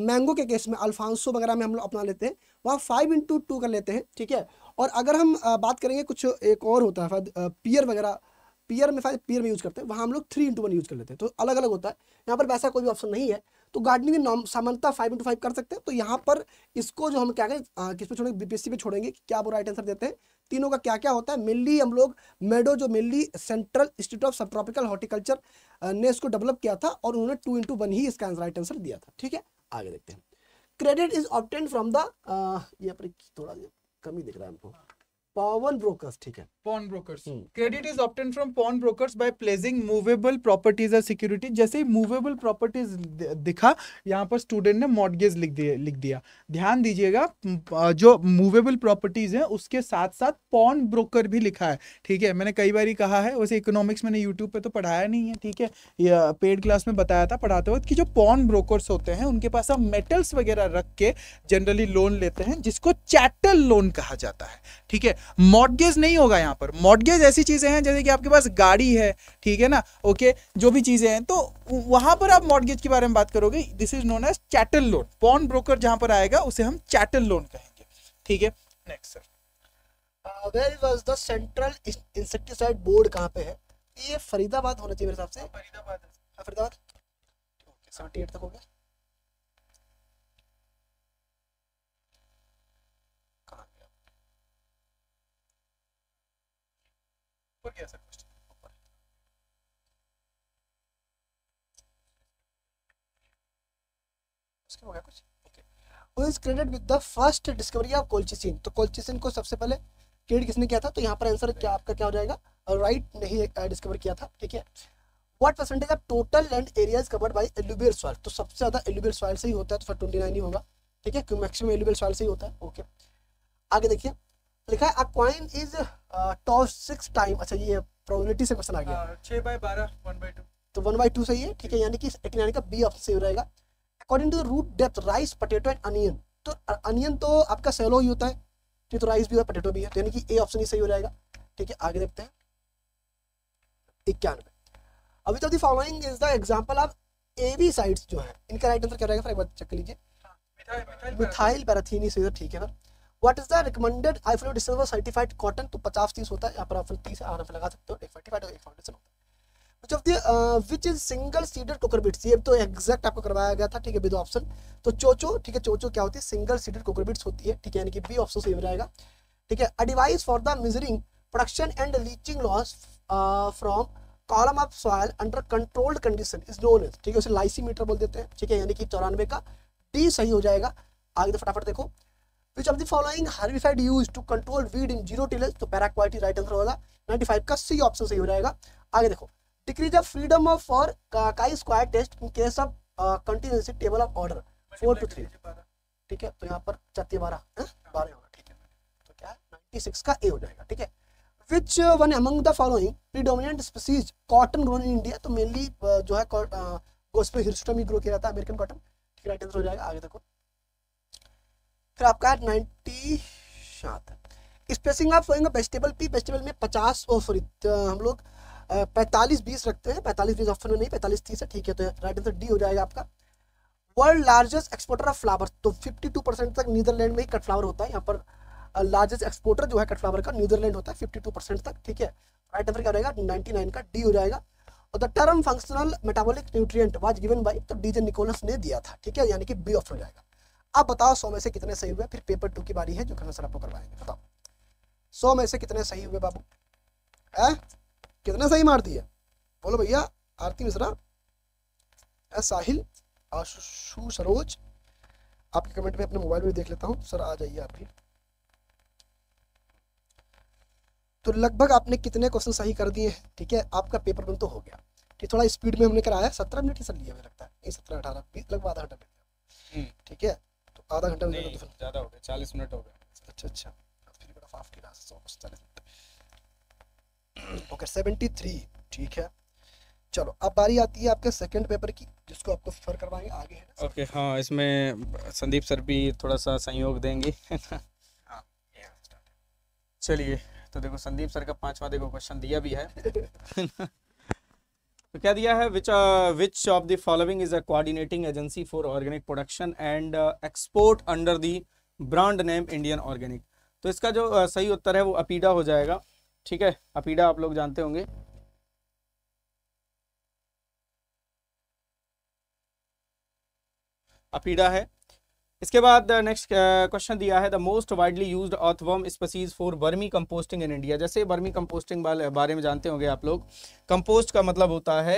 मैंगो के केस में, अल्फांसो वगैरह में हम लोग अपना लेते हैं, वहाँ 5 × 2 कर लेते हैं। ठीक है, और अगर हम बात करेंगे कुछ एक और होता है पियर वगैरह, पियर में यूज करते हैं, वहाँ हम लोग 3 × 1 यूज कर लेते हैं, तो अलग अलग होता है। यहाँ पर वैसा कोई भी ऑप्शन नहीं है, तो गार्डनिंग में सामान्यतः 5 × 5 कर सकते हैं। तो यहाँ पर इसको जो हम क्या करें, किस पे छोड़ेंगे, बीपीएससी पे छोड़ेंगे कि क्या वो राइट आंसर देते हैं। तीनों का क्या क्या होता है, मेनली हम लोग मेडो, जो mainly central institute of sub tropical horticulture ने इसको डेवलप किया था, और उन्होंने 2 × 1 ही इसका राइट आंसर दिया था। ठीक है, आगे देखते हैं। Credit is obtained from the, यहाँ पर थोड़ा कमी दिख रहा है हमको, पवन ब्रोकर्स। ठीक है, pawn brokers. Credit is obtained from pawn brokers by placing movable properties as security. जैसे ही movable properties दिखा, यहाँ पर स्टूडेंट ने mortgage लिख दिया. ध्यान दीजिएगा, जो movable properties हैं उसके साथ साथ pawn broker भी लिखा है. ठीक है, मैंने कई बार कहा है, वैसे इकोनॉमिक्स मैंने यूट्यूब पे तो पढ़ाया नहीं है, ठीक है, या पेड क्लास में बताया था पढ़ाते वक्त कि जो pawn brokers होते हैं उनके पास हम मेटल्स वगैरह रख के जनरली लोन लेते हैं, जिसको चैटल लोन कहा जाता है. ठीक है, मॉर्गेज नहीं होगा यहाँ पर. मॉर्गेज ऐसी चीजें हैं जैसे कि आपके पास गाड़ी है, ठीक है ना, ओके, जो भी चीजें हैं, तो वहां पर आप मॉर्गेज के बारे में बात करोगे. This is known as chattel loan. Pawn broker जहां पर आएगा उसे हम चैटल लोन कहेंगे. ठीक है, next sir. Where was the central insecticide board, कहां पे है ये? फरीदाबाद होना चाहिए मेरे हिसाब से. फरीदाबाद, ओके, 78 तक हो गया. कैसा क्वेश्चन ऊपर उसके हो गया कुछ. Okay, who is credit with the first discovery of colchicine. तो कोल्चिसिन को सबसे पहले क्रेडिट किसने किया था? तो यहाँ पर आंसर क्या आपका क्या हो जाएगा? राइट नहीं डिस्कवर किया था. ठीक है. What percentage of total land areas covered by alluvial soil? तो सबसे ज्यादा एलुवियल सॉइल से ही होता है, तो 29 ही होगा. ठीक है, क्यों मैक्सिमम एलुवियल सॉइल से ही होता है. ओके, आगे देखिए, लिखा है a coin is toss 6 time. अच्छा, ये प्रोबेबिलिटी से क्वेश्चन आ गया. 6/12 1/2, तो 1/2 सही है. ठीक है, यानी कि 89 का बी ऑप्शन सही रहेगा. According to the root depth, rice, potato and onion. तो अनियन तो आपका सैलो ही होता है, ठीक, तो राइस भी है, पोटैटो भी है, तो यानी कि ए ऑप्शन ही सही हो जाएगा. ठीक है, आगे देखते हैं. 91. अभी तो the following is the example of AB sides जो है, इनका राइट आंसर क्या रहेगा? फिर एक बार चेक कर लीजिए. मिथाइल पैराथीन सही है. ठीक है sir. What is the recommended IFLO silver certified cotton? तो 50-30 होता है यहाँ पर. आप 30 आराम से लगा सकते हो. 145 और 147 होता है. Which of the which is single seeded cocker beets? ये तो exact आपको करवाया गया था. ठीक है, बी ऑप्शन. तो चोचो, ठीक है, चोचो क्या होती है? सिंगल सीडेड कोकर बीट्स होती है. ठीक है, यानी कि बी ऑप्शन सही हो जाएगा. ठीक है. A device for the measuring production and leaching loss from column of soil under controlled condition is known as. ठीक है, उसे लाइसीमीटर बोल देते हैं. ठीक है, यानी कि 94 का डी सही हो जाएगा. आगे फटाफट देखो. Which of the following herbicide used to control weed in zero tillage? तो paraquat right answer होगा. 95 का C option सही हो जाएगा. आगे देखो. Decrease the freedom of for chi square test in case of contingency table of order 4 to 3. ठीक है, तो यहाँ पर 34 होगा. ठीक है, तो क्या 96 का A हो जाएगा. ठीक है. Which one among the following predominant species cotton grown in India? तो mainly जो है Gossamer hirsutum ही grow किया जाता है, American cotton. ठीक, right answer हो जाएगा. आगे देखो. फिर आपका 97. Spacing of flowing vegetable pea. Vegetable में 50 और सॉरी हम लोग 45-20 रखते हैं. 45-20 ऑप्शन में नहीं, 45-30 है. ठीक है, तो राइट आंसर डी हो जाएगा आपका. World largest exporter of flowers. तो 52% तक नीदरलैंड में ही कट फ्लावर होता है. यहाँ पर लार्जेस्ट एक्सपोर्टर जो है कट फ्लावर का नीदरलैंड होता है, 52% तक. ठीक है, राइट आंसर क्या रहेगा? 99 का डी हो जाएगा. और the term functional metabolic nutrient was given by, तो डीजे निकोलस ने दिया था. ठीक है, यानी कि बी ऑप्शन हो जाएगा. आप बताओ 100 में से कितने सही हुए, फिर पेपर 2 की बारी है जो खन्ना सर आपको करवाएंगे. बताओ 100 में से कितने सही हुए बाबू? कितने सही मार दिए? बोलो भैया. आरती मिश्रा, साहिल, आशु, सरोज, आपके कमेंट में अपने मोबाइल में देख लेता हूँ. सर आ जाइए आप भी. तो लगभग आपने कितने क्वेश्चन सही कर दिए हैं? ठीक है, आपका पेपर 1 तो हो गया. ठीक, थोड़ा स्पीड में हमने कराया. 17 मिनट ही सर लिया मुझे लगता है. 17-18 20 लगभग आधा घंटा. ठीक है, तो आधा घंटा ज़्यादा हो गया. 40 मिनट हो गया. अच्छा, फिर बड़ा फास्ट क्लास 40 मिनट. ओके, 73. ठीक है, चलो अब बारी आती है आपके सेकंड पेपर की, जिसको आपको फर करवाएंगे आगे है. ओके, हाँ, इसमें संदीप सर भी थोड़ा सा सहयोग देंगे. हाँ, चलिए, तो देखो संदीप सर का 5वां देखो क्वेश्चन दिया भी है. तो क्या दिया है? Which of the following is a coordinating agency for organic production and export under the brand name Indian organic? तो इसका जो सही उत्तर है वो अपीडा हो जाएगा. ठीक है, अपीडा आप लोग जानते होंगे. अपीडा है. इसके बाद नेक्स्ट क्वेश्चन दिया है the most widely used earthworm species for vermi composting in India. जैसे वर्मी कंपोस्टिंग बारे में जानते होंगे आप लोग. कंपोस्ट का मतलब होता है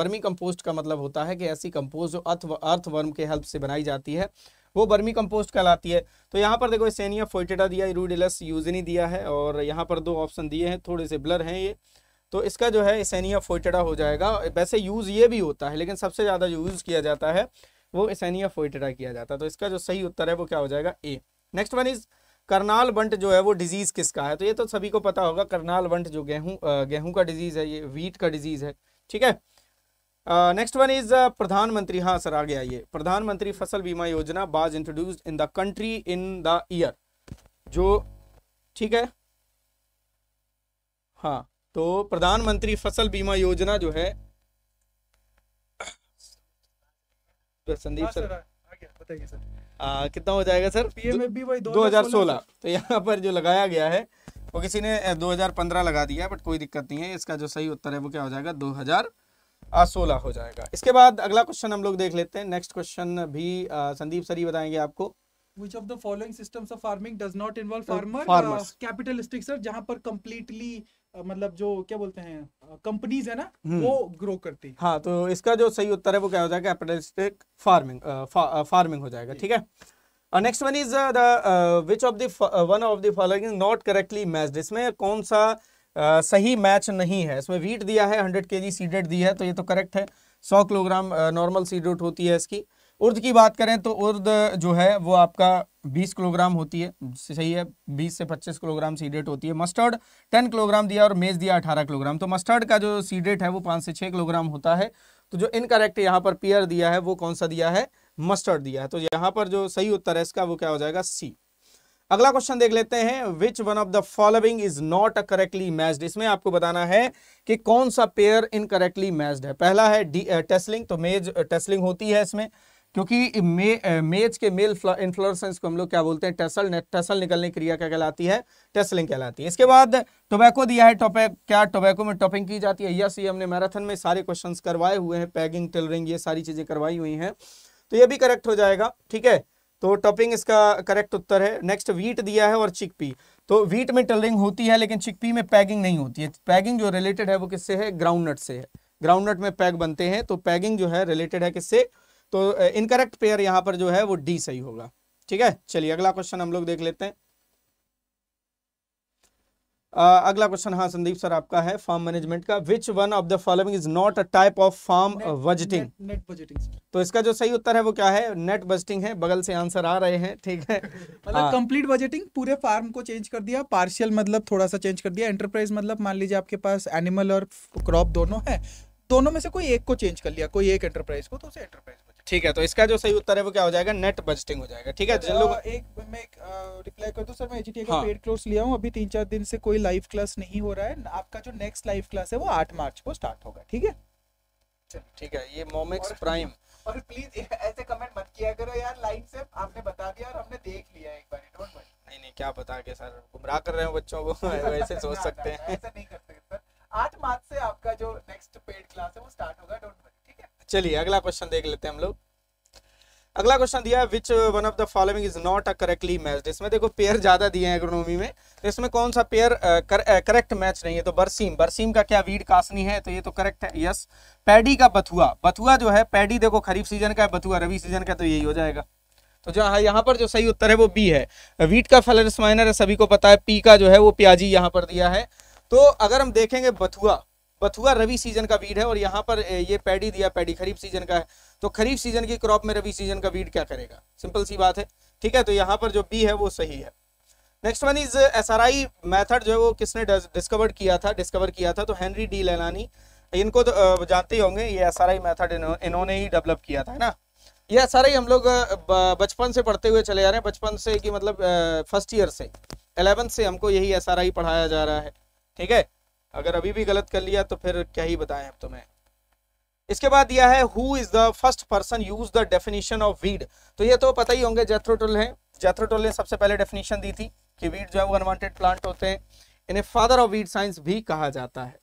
वर्मी कंपोस्ट का मतलब होता है कि ऐसी कंपोस्ट जो अर्थवर्म के हेल्प से बनाई जाती है वो बर्मी कंपोस्ट कहलाती है। तो यहाँ पर देखो सेनिया फोइटेटा दिया, रूडिलस यूजनी दिया है, और यहाँ पर दो ऑप्शन दिए हैं, थोड़े से ब्लर हैं ये, तो इसका जो है एसेनिया फोइटेटा हो जाएगा। वैसे यूज़ ये भी होता है लेकिन सबसे ज़्यादा जो यूज़ किया जाता है वो एसेनिया फोइटेटा किया जाता है। तो इसका जो सही उत्तर है वो क्या हो जाएगा, A. Next one is Karnal bunt जो है वो डिजीज़ किसका है, तो ये तो सभी को पता होगा, करनाल बंट जो गेहूं का डिजीज़ है, ये व्हीट का डिजीज़ है, ठीक है। नेक्स्ट वन इज प्रधानमंत्री, हाँ सर आ गया ये, प्रधानमंत्री Fasal Bima Yojana was introduced in the country in the year, जो ठीक है, हाँ तो प्रधानमंत्री फसल बीमा योजना जो है, संदीप सर बताइए सर कितना हो जाएगा सर, पीएमएफबीवाई 2016। तो यहाँ पर जो लगाया गया है वो किसी ने 2015 लगा दिया, बट कोई दिक्कत नहीं है, इसका जो सही उत्तर है वो क्या हो जाएगा, 2016 हो जाएगा। इसके बाद अगला क्वेश्चन हम लोग देख लेते हैं। नेक्स्ट क्वेश्चन भी संदीप सर ही बताएंगे आपको। Which of the following systems of farming does not involve farmers? Capitalistic sir, जहाँ पर completely मतलब जो क्या बोलते हैं कंपनीज है ना वो ग्रो करती है। हाँ तो इसका जो सही उत्तर है वो क्या हो जाएगा, कैपिटलिस्टिक फार्मिंग फार्मिंग हो जाएगा, ठीक है। Next one is which of the one of the following not correctly matched, इसमें कौन सा सही मैच नहीं है। इसमें व्हीट दिया है, 100 kg सीडेड दी है तो ये तो करेक्ट है, 100 किलोग्राम नॉर्मल सीडेड होती है इसकी। उर्द की बात करें तो उर्द जो है वो आपका 20 किलोग्राम होती है, सही है, 20 से 25 किलोग्राम सीडेट होती है। मस्टर्ड 10 किलोग्राम दिया और मेज दिया 18 किलोग्राम, तो मस्टर्ड का जो सीडेट है वो 5 से 6 किलोग्राम होता है। तो जो इनकरेक्ट यहाँ पर पियर दिया है वो कौन सा दिया है, मस्टर्ड दिया है, तो यहाँ पर जो सही उत्तर है इसका वो क्या हो जाएगा, सी। अगला क्वेश्चन देख लेते हैं, which one of the following is not correctly matched, इसमें आपको बताना है कि कौन सा पेयर इनकरेक्टली मैच्ड है। पहला है टेस्लिंग, तो मेज टेस्लिंग होती है इसमें, क्योंकि मेज के मेल इन्फ्लोरेसेंस को हम लोग क्या बोलते हैं, टेसल निकलने की क्रिया क्या कहलाती है, टेसलिंग कहलाती है। इसके बाद टोबैको दिया है, क्या टोबैको में टॉपिंग की जाती है, यस, ये हमने मैराथन में सारे क्वेश्चंस करवाए हुए हैं, पैगिंग टिलरिंग ये सारी चीजें करवाई हुई हैं, तो ये भी करेक्ट हो जाएगा, ठीक है, तो टॉपिंग इसका करेक्ट उत्तर है। नेक्स्ट व्हीट दिया है और चिकपी, तो व्हीट में टिलरिंग होती है लेकिन चिकपी में पैगिंग नहीं होती है, पैगिंग जो रिलेटेड है वो किससे है, ग्राउंडनट से है, ग्राउंडनट में पैग बनते हैं, तो पैगिंग जो है रिलेटेड है किससे, तो इनकरेक्ट पेयर यहाँ पर जो है वो डी सही होगा, ठीक है। चलिए अगला क्वेश्चन हम लोग देख लेते हैं। अगला क्वेश्चन हाँ संदीप सर आपका है फार्म मैनेजमेंट का, which one of the following is not a type of farm budgeting, net budgeting, तो इसका जो सही उत्तर है वो क्या है, नेट बजटिंग है, बगल से आंसर आ रहे हैं, ठीक है, मतलब कंप्लीट बजटिंग, पूरे फार्म को चेंज कर दिया, पार्शियल मतलब थोड़ा सा चेंज कर दिया, एंटरप्राइज मतलब मान लीजिए आपके पास एनिमल और क्रॉप दोनों है, दोनों में से कोई एक को चेंज कर लिया, कोई एक एंटरप्राइज को, तो उसे एंटरप्राइज बजट, ठीक है, तो इसका जो सही उत्तर है वो क्या हो जाएगा, नेट बजटिंग हो जाएगा, ठीक है। जिन लोग एक रिप्लाई कर दो सर, मैं एजीटी का पेड कोर्स लिया हूं, अभी 3-4 दिन से कोई लाइव क्लास नहीं हो रहा है, आपका जो नेक्स्ट लाइव क्लास है वो 8 मार्च को स्टार्ट होगा, ठीक है, ठीक है। ये मोमेक्स प्राइम, और प्लीज ऐसे कमेंट मत किया करो यार, लाइन से आपने बता दिया और हमने देख लिया एक बार, डोंट वरी, नहीं क्या बता के सर गुमराह कर रहे हो बच्चों को, ऐसे सोच सकते हैं, ऐसा नहीं करते सर, 8 मार्च से आपका जो नेक्स्ट पेड क्लास है वो स्टार्ट होगा, डोंट वरी, ठीक है। चलिए अगला क्वेश्चन देख लेते हैं हम लोग। अगला क्वेश्चन दिया है which one of the following is not a correctly matched, इसमें देखो पेयर ज्यादा दिए हैं एग्रोनॉमी में, तो इसमें कौन सा पेयर करेक्ट मैच नहीं है, तो बरसीम का क्या वीड कासनी है, तो ये तो करेक्ट है, यस। पैडी का बथुआ जो है, पैडी देखो खरीफ सीजन का है, बथुआ रबी सीजन का, तो यही हो जाएगा, तो जहाँ यहाँ पर जो सही उत्तर है वो बी है। वीट का फ्लरिस माइनर है, सभी को पता है। पी का जो है वो प्याजी यहाँ पर दिया है, तो अगर हम देखेंगे बथुआ रबी सीजन का वीड है और यहाँ पर ये पैडी दिया, पैडी खरीफ सीजन का है, तो खरीफ सीजन की क्रॉप में रबी सीजन का वीड क्या करेगा, सिंपल सी बात है, ठीक है, तो यहाँ पर जो बी है वो सही है। Next one is SRI method जो है वो किसने डिस्कवर किया था तो हेनरी डी लेलानी, इनको तो जानते ही होंगे, ये एसआरआई मेथड इन्होंने ही डेवलप किया था, है ना। ये एसआरआई हम लोग बचपन से पढ़ते हुए चले जा रहे हैं, बचपन से कि मतलब फर्स्ट ईयर से 11th से हमको यही एसआरआई पढ़ाया जा रहा है, ठीक है। अगर अभी भी गलत कर लिया तो फिर क्या ही बताएं अब तुम्हें। इसके बाद दिया है who is the first person use the definition of weed, तो ये तो पता ही होंगे, जैथ्रो टोल ने सबसे पहले डेफिनेशन दी थी कि वीड जो है वो अनवांटेड प्लांट होते हैं, इन्हें फादर ऑफ वीड साइंस भी कहा जाता है।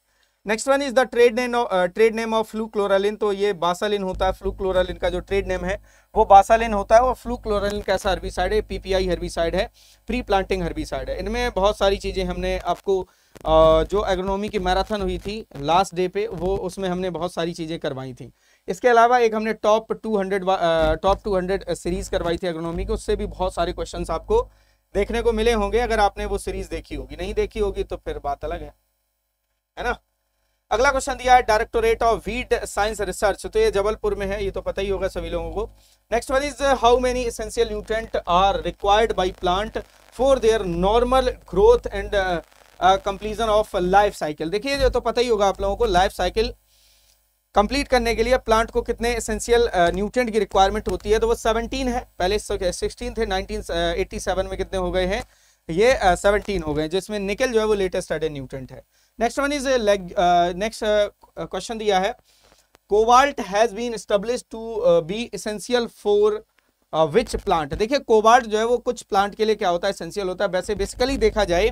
Next one is the trade name of fluchloralin, तो ये बासालिन होता है, फ्लूक्लोरालिन का जो ट्रेड नेम है वो बासालिन होता है, और फ्लूक्लोरालिन कैसा हर्बिसाइड है, पीपीआई हर्बिसाइड है, प्री प्लांटिंग हर्बिसाइड है। इनमें बहुत सारी चीजें हमने आपको जो एग्रोनॉमी की मैराथन हुई थी लास्ट डे पे, वो उसमें हमने बहुत सारी चीज़ें करवाई थी। इसके अलावा एक हमने टॉप 200 सीरीज़ करवाई थी एग्रोनॉमी की, उससे भी बहुत सारे क्वेश्चंस आपको देखने को मिले होंगे अगर आपने वो सीरीज़ देखी होगी। नहीं देखी होगी तो फिर बात अलग है ना। अगला क्वेश्चन दिया है directorate of wheat science research, तो ये जबलपुर में है, ये तो पता ही होगा सभी लोगों को। Next one is how many essential nutrient are required by plant for their normal growth and completion of life cycle. देखिए ये तो पता ही होगा आप लोगों को, लाइफ साइकिल कंप्लीट करने के लिए प्लांट को कितने एसेंशियल न्यूट्रिएंट की रिक्वायरमेंट होती है, तो वो 17 है। पहले 16 थे, 1987 में कितने हो गए हैं ये 17 हो गए, जिसमें निकल जो है वो लेटेस्ट एडेड न्यूट्रिएंट है। Next one is next question दिया है cobalt has been established to be essential for which plant. देखिए कोबाल्ट जो है वो कुछ प्लांट के लिए क्या होता है, एसेंशियल होता है। वैसे बेसिकली देखा जाए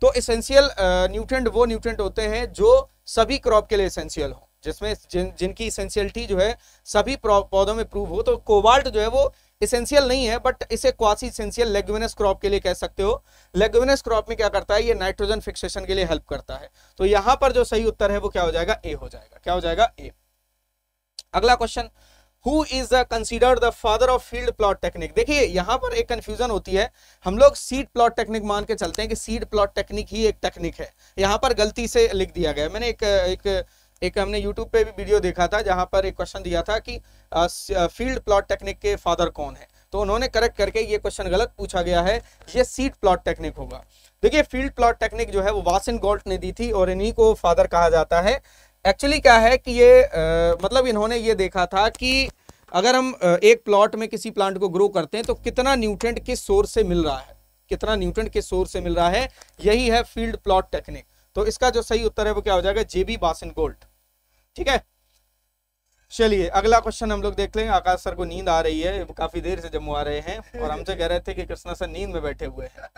तो एसेंशियल न्यूट्रिएंट वो न्यूट्रिएंट होते हैं जो सभी क्रॉप के लिए एसेंशियल हो, जिसमें जिनकी एसेंशियलिटी जो है सभी पौधों में प्रूव हो। तो कोबाल्ट जो है वो एसेंशियल नहीं है, बट इसे क्वासी एसेंशियल लेग्युमिनस क्रॉप के लिए कह सकते हो। लेग्युमिनस क्रॉप में क्या करता है, ये नाइट्रोजन फिक्सेशन के लिए हेल्प करता है। तो यहाँ पर जो सही उत्तर है वो क्या हो जाएगा, ए हो जाएगा। क्या हो जाएगा, ए। अगला question, who is considered the father of field plot technique. देखिए यहाँ पर एक कंफ्यूजन होती है, हम लोग सीड प्लॉट टेक्निक मान के चलते हैं कि सीड प्लॉट टेक्निक ही एक टेक्निक है। यहाँ पर गलती से लिख दिया गया। मैंने एक हमने YouTube पे भी वीडियो देखा था जहाँ पर एक क्वेश्चन दिया था कि फील्ड प्लॉट टेक्निक के फादर कौन है, तो उन्होंने करेक्ट करके ये क्वेश्चन गलत पूछा गया है, ये सीड प्लॉट टेक्निक होगा। देखिए फील्ड प्लॉट टेक्निक जो है वो वासिन गोल्ट ने दी थी और इन्हीं को फादर कहा जाता है। एक्चुअली क्या है कि ये मतलब इन्होंने ये देखा था कि अगर हम एक प्लॉट में किसी प्लांट को ग्रो करते हैं तो कितना न्यूट्रिएंट किस सोर्स से मिल रहा है, कितना न्यूट्रिएंट किस सोर्स से मिल रहा है, यही है फील्ड प्लॉट टेक्निक। तो इसका जो सही उत्तर है वो क्या हो जाएगा, जेबी वासिन गोल्ट। ठीक है, चलिए अगला क्वेश्चन हम लोग देख लेंगे। आकाश सर को नींद आ रही है, काफी देर से जम्मू आ रहे हैं और हमसे कह रहे थे कि कृष्णा सर नींद में बैठे हुए हैं।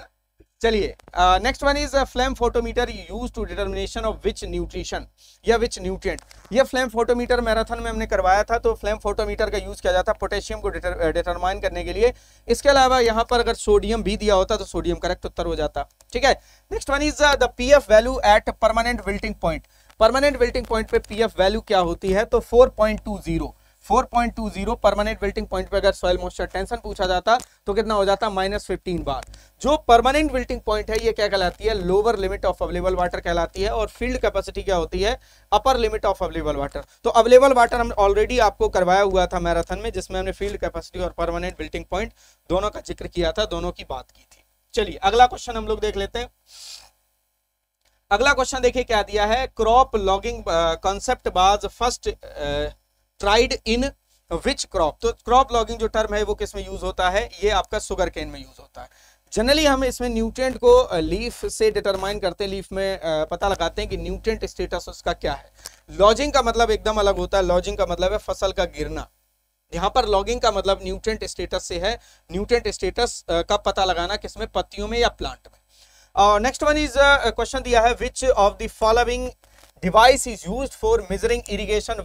चलिए next one is flame photometer use to determination of which nutrition या विच न्यूट्रिएंट। ये फ्लेम फोटोमीटर मैराथन में हमने करवाया था, तो फ्लेम फोटोमीटर का यूज किया जाता है पोटेशियम को डिटरमाइन करने के लिए। इसके अलावा यहाँ पर अगर सोडियम भी दिया होता तो सोडियम करेक्ट उत्तर हो जाता। ठीक है, next one is the P F value at permanent wilting point. Permanent wilting point पे पी एफ वैल्यू क्या होती है, तो 4.20 परमानेंट विल्टिंग पॉइंट पे अगर सॉइल मॉइस्चर टेंशन पूछा जाता तो कितना हो जाता, -15 बार। जो परमानेंट विल्टिंग पॉइंट है ये क्या कहलाती है, lower limit of available water कहलाती है, और फील्ड कैपेसिटी क्या होती है, upper limit of available water. तो अवेलेबल वाटर हम ऑलरेडी आपको करवाया हुआ था मैराथन में, जिसमें हमने फील्ड कैपेसिटी और परमानेंट विल्टिंग पॉइंट दोनों का जिक्र किया था, दोनों की बात की थी। चलिए अगला क्वेश्चन हम लोग देख लेते हैं। अगला क्वेश्चन देखिए क्या दिया है, crop logging concept was first tried in which crop. तो क्रॉप लॉगिंग जो टर्म है वो किस में यूज होता है, ये आपका शुगर केन में यूज होता है। जनरली हम इसमें न्यूट्रिएंट को लीफ से डिटरमाइन करते हैं, लीफ में पता लगाते हैं कि न्यूट्रिएंट स्टेटस उसका क्या है। लॉजिंग का मतलब एकदम अलग होता है, लॉजिंग का मतलब है फसल का गिरना, यहाँ पर लॉगिंग का मतलब न्यूट्रिएंट स्टेटस से है, न्यूट्रिएंट स्टेटस का पता लगाना किसमें, पत्तियों में या प्लांट में। और नेक्स्ट वन इज क्वेश्चन दिया है, which of the following device is used for measuring irrigation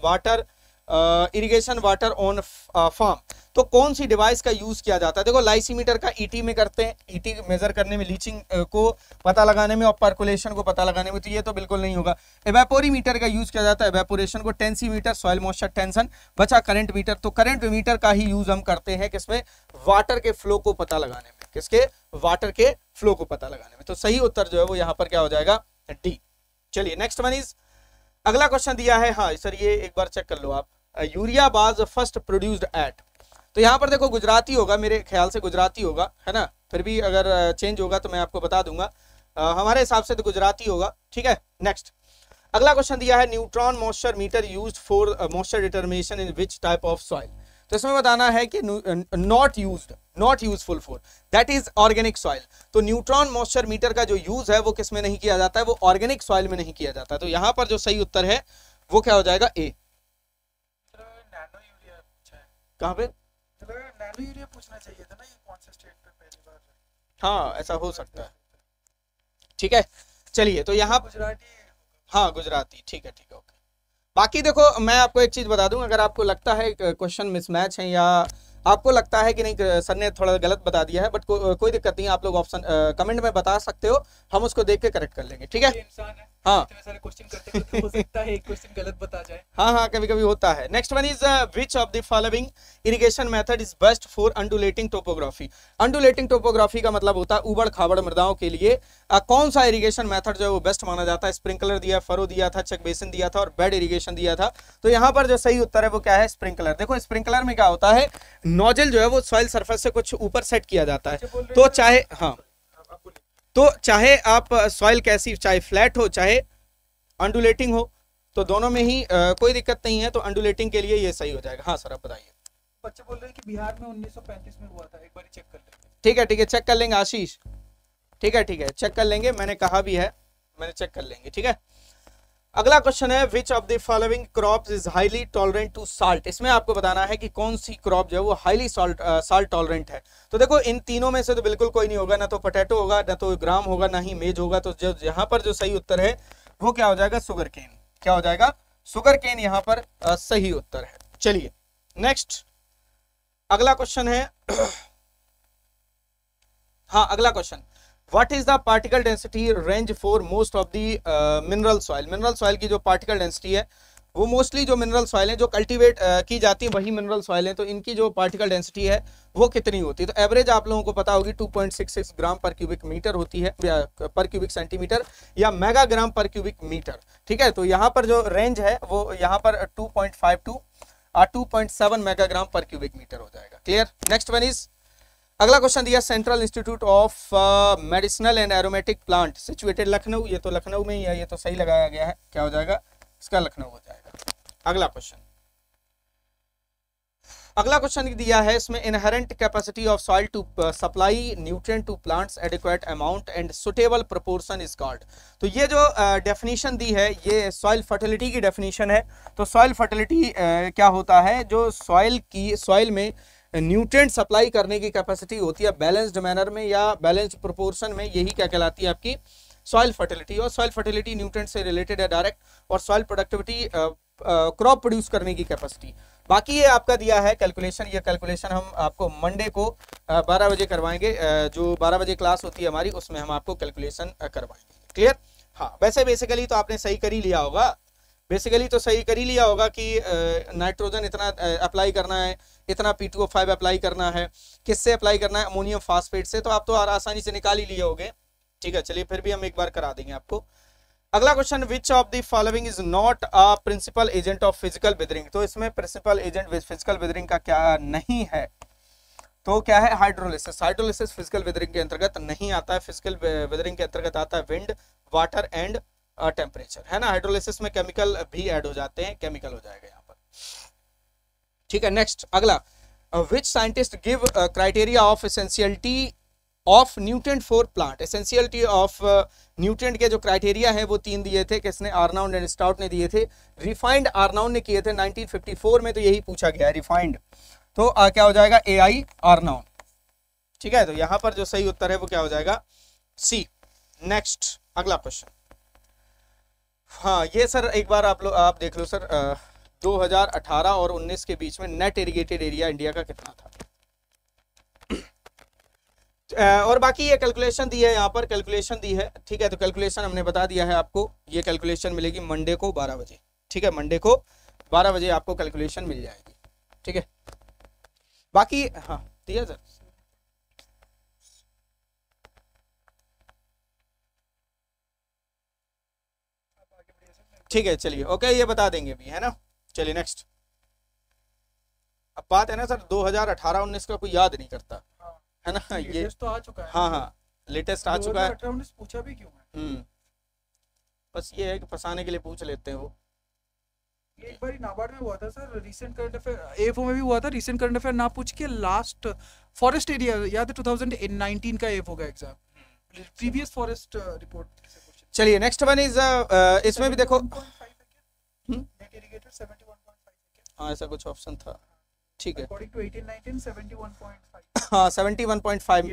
water on farm. तो कौन सी डिवाइस का यूज किया जाता है, देखो लाइसीमीटर का ईटी में करते हैं, ईटी मेजर करने में, लीचिंग को पता लगाने में और परकुलेशन को पता लगाने में, तो ये तो बिल्कुल नहीं होगा। एवेपोरीमीटर का यूज किया जाता है एवेपोरेशन को, टेंसीमीटर सॉइल मॉइस्चर टेंशन, बचा करंट मीटर। तो करंट मीटर का ही यूज हम करते हैं किसमें, वाटर के फ्लो को पता लगाने में, किसके, वाटर के फ्लो को पता लगाने में। तो सही उत्तर जो है वो यहाँ पर क्या हो जाएगा, डी। चलिए नेक्स्ट वन इज अगला क्वेश्चन दिया है, हाँ सर ये एक बार चेक कर लो आप, urea was first produced at. तो यहाँ पर देखो गुजराती होगा, मेरे ख्याल से गुजराती होगा है ना, फिर भी अगर चेंज होगा तो मैं आपको बता दूंगा, हमारे हिसाब से तो गुजराती होगा। ठीक है, नेक्स्ट अगला क्वेश्चन दिया है, neutron moisture meter used for moisture determination in which type of soil. तो इसमें बताना है कि not useful for that is organic soil. तो न्यूट्रॉन मॉइस्चर मीटर का जो यूज है वो किसमें नहीं किया जाता है, वो ऑर्गेनिक सॉइल में नहीं किया जाता है। तो यहाँ पर जो सही उत्तर है वो क्या हो जाएगा, ए। नैनो यूरिया पूछा है कहाँ पे, तो नैनो यूरिया पूछना चाहिए था ना, ये कौन से स्टेट पे पहली बार है। हाँ ऐसा हो सकता है, ठीक है। चलिए तो यहाँ गुजराती, हाँ गुजराती, ठीक है ठीक है। बाकी देखो मैं आपको एक चीज़ बता दूं, अगर आपको लगता है क्वेश्चन मिसमैच हैं या आपको लगता है कि नहीं सर ने थोड़ा गलत बता दिया है, बट कोई दिक्कत नहीं, आप लोग ऑप्शन कमेंट में बता सकते हो, हम उसको देख के करेक्ट कर लेंगे, ठीक है? हाँ हाँ हाँ, कभी कभी होता है। Next one is which of the following irrigation method is best for undulating topography. Undulating topography का मतलब होता है उबड़ खाबड़ मृदाओं के लिए कौन सा इरिगेशन मेथड जो है वो बेस्ट माना जाता है। स्प्रिंकलर दिया, फरो दिया था, चेक बेसिन दिया था और बेड इरिगेशन दिया था। तो यहाँ पर जो सही उत्तर है वो क्या है? स्प्रिंकलर। देखो स्प्रिंकलर में क्या होता है, नोजल जो है वो सॉइल सरफेस से कुछ ऊपर सेट किया जाता है, तो चाहे हाँ तो चाहे आप सॉइल कैसी, चाहे फ्लैट हो चाहे अंडुलेटिंग हो, तो दोनों में ही कोई दिक्कत नहीं है, तो अंडुलेटिंग के लिए ये सही हो जाएगा। हाँ सर आप बताइए। बच्चे बोल रहे हैं कि बिहार में 1935 में हुआ था, एक बार चेक कर लेंगे। ठीक है ठीक है, चेक कर लेंगे आशीष, ठीक है चेक कर लेंगे, मैंने कहा भी है, मैंने चेक कर लेंगे, ठीक है। अगला क्वेश्चन है which of the following crops is highly tolerant to salt. इसमें आपको बताना है कि कौन सी क्रॉप जो है वो हाईली साल्ट टॉलरेंट है। तो देखो इन तीनों में से तो बिल्कुल कोई नहीं होगा, ना तो पोटैटो होगा, ना तो ग्राम होगा, ना ही मेज होगा। तो जो यहाँ पर जो सही उत्तर है वो क्या हो जाएगा? Sugar cane. क्या हो जाएगा? सुगर केन यहाँ पर सही उत्तर है। चलिए नेक्स्ट, अगला क्वेश्चन है हाँ अगला question, what is the particle density range for most of the mineral soil. Mineral soil की जो पार्टिकल डेंसिटी है वो मोस्टली जो मिनरल सॉइल है जो कल्टीवेट की जाती है वही मिनरल सॉइल है, तो इनकी जो पार्टिकल डेंसिटी है वो कितनी होती है। तो एवरेज आप लोगों को पता होगी 2.66 ग्राम पर क्यूबिक मीटर होती है, पर क्यूबिक सेंटीमीटर या mega gram per cubic metre, ठीक है। तो यहाँ पर जो रेंज है वो यहाँ पर 2.52 और 2.7 mega gram per cubic metre हो जाएगा। क्लियर। नेक्स्ट वन इज, अगला क्वेश्चन दिया central institute of medicinal and aromatic plant situated Lucknow. ये तो लखनऊ में ही है, ये तो सही लगाया गया है। क्या हो जाएगा इसका? लखनऊ हो जाएगा। अगला क्वेश्चन, अगला क्वेश्चन दिया है इसमें inherent capacity of soil to supply nutrient to plants adequate amount and suitable proportion is called. तो ये जो डेफिनेशन दी है ये सॉइल फर्टिलिटी की डेफिनेशन है। तो सॉइल फर्टिलिटी क्या होता है? जो सॉइल की, सॉइल में न्यूट्रिएंट सप्लाई करने की कैपेसिटी होती है बैलेंस्ड मैनर में या बैलेंस्ड प्रोपोर्शन में, यही क्या कहलाती है आपकी सॉइल फर्टिलिटी। और सॉइल फर्टिलिटी न्यूट्रिएंट से रिलेटेड है डायरेक्ट, और सॉइल प्रोडक्टिविटी क्रॉप प्रोड्यूस करने की कैपेसिटी। बाकी ये आपका दिया है कैलकुलेशन, ये कैलकुलेशन हम आपको मंडे को 12 बजे करवाएंगे, जो 12 बजे क्लास होती है हमारी, उसमें हम आपको कैलकुलेशन करवाएंगे। क्लियर। हाँ वैसे बेसिकली तो आपने सही कर ही लिया होगा, बेसिकली तो सही कर ही लिया होगा कि नाइट्रोजन इतना अप्लाई करना है, इतना P2O5 अप्लाई करना है, किससे अप्लाई करना है? अमोनियम फास्फेट से। तो आप तो आसानी से निकाल ही लिए होंगे, ठीक है। चलिए फिर भी हम एक बार करा देंगे आपको। अगला question, which of the following is not a principal agent of physical weathering. तो इसमें प्रिंसिपल एजेंट फिजिकल वेदरिंग का क्या नहीं है? तो क्या है? हाइड्रोलिसिस। हाइड्रोलिसिस फिजिकल वेदरिंग के अंतर्गत नहीं आता है, फिजिकल वेदरिंग के अंतर्गत आता है विंड, वाटर एंड टेम्परेचर, है ना। हाइड्रोलिसिस में केमिकल भी ऐड हो जाते हैं, केमिकल हो जाएगा यहाँ पर, ठीक है। नेक्स्ट, अगला, which scientist give criteria of essentiality of nutrient for plant. Essentiality of nutrient के जो क्राइटेरिया है वो तीन दिए थे। किसने? आर्नाउंड एंड स्टाउट ने दिए थे। रिफाइंड आर्नाउंड ने किए थे 1954 में, तो यही पूछा गया है रिफाइंड। तो क्या हो जाएगा? AI आर्नाउंड, ठीक है। तो यहाँ पर जो सही उत्तर है वो क्या हो जाएगा? C। नेक्स्ट, अगला क्वेश्चन, हाँ ये सर एक बार आप लोग आप देख लो सर, 2018 और 19 के बीच में नेट इरिगेटेड एरिया इंडिया का कितना था। और बाकी ये कैलकुलेशन दी है, यहाँ पर कैलकुलेशन दी है, ठीक है। तो कैलकुलेशन हमने बता दिया है आपको, ये कैलकुलेशन मिलेगी मंडे को 12 बजे, ठीक है। मंडे को 12 बजे आपको कैलकुलेशन मिल जाएगी, ठीक है। बाकी हाँ ठीक है सर, ठीक है चलिए ओके, ये बता देंगे भी, है ना। चलिए नेक्स्ट, अब बात है ना सर 2018-19 का कोई याद नहीं करता, है ना। ये तो आ चुका है, हाँ हाँ लेटेस्ट आ चुका है। 2018-19 पूछा भी क्यों है? बस ये है कि फंसाने के लिए पूछ लेते हैं वो। ये एक बार नाबार्ड में हुआ था sir, recent current affair FO में भी हुआ था। रीसेंट करंट अफेयर ना पूछ के लास्ट फॉरेस्ट एरिया याद है, 2019 का एफओ का एग्जाम, प्रीवियस फॉरेस्ट रिपोर्ट। चलिए नेक्स्ट वन इज, इसमें भी देखो हाँ ऐसा कुछ ऑप्शन था, ठीक है। 71.5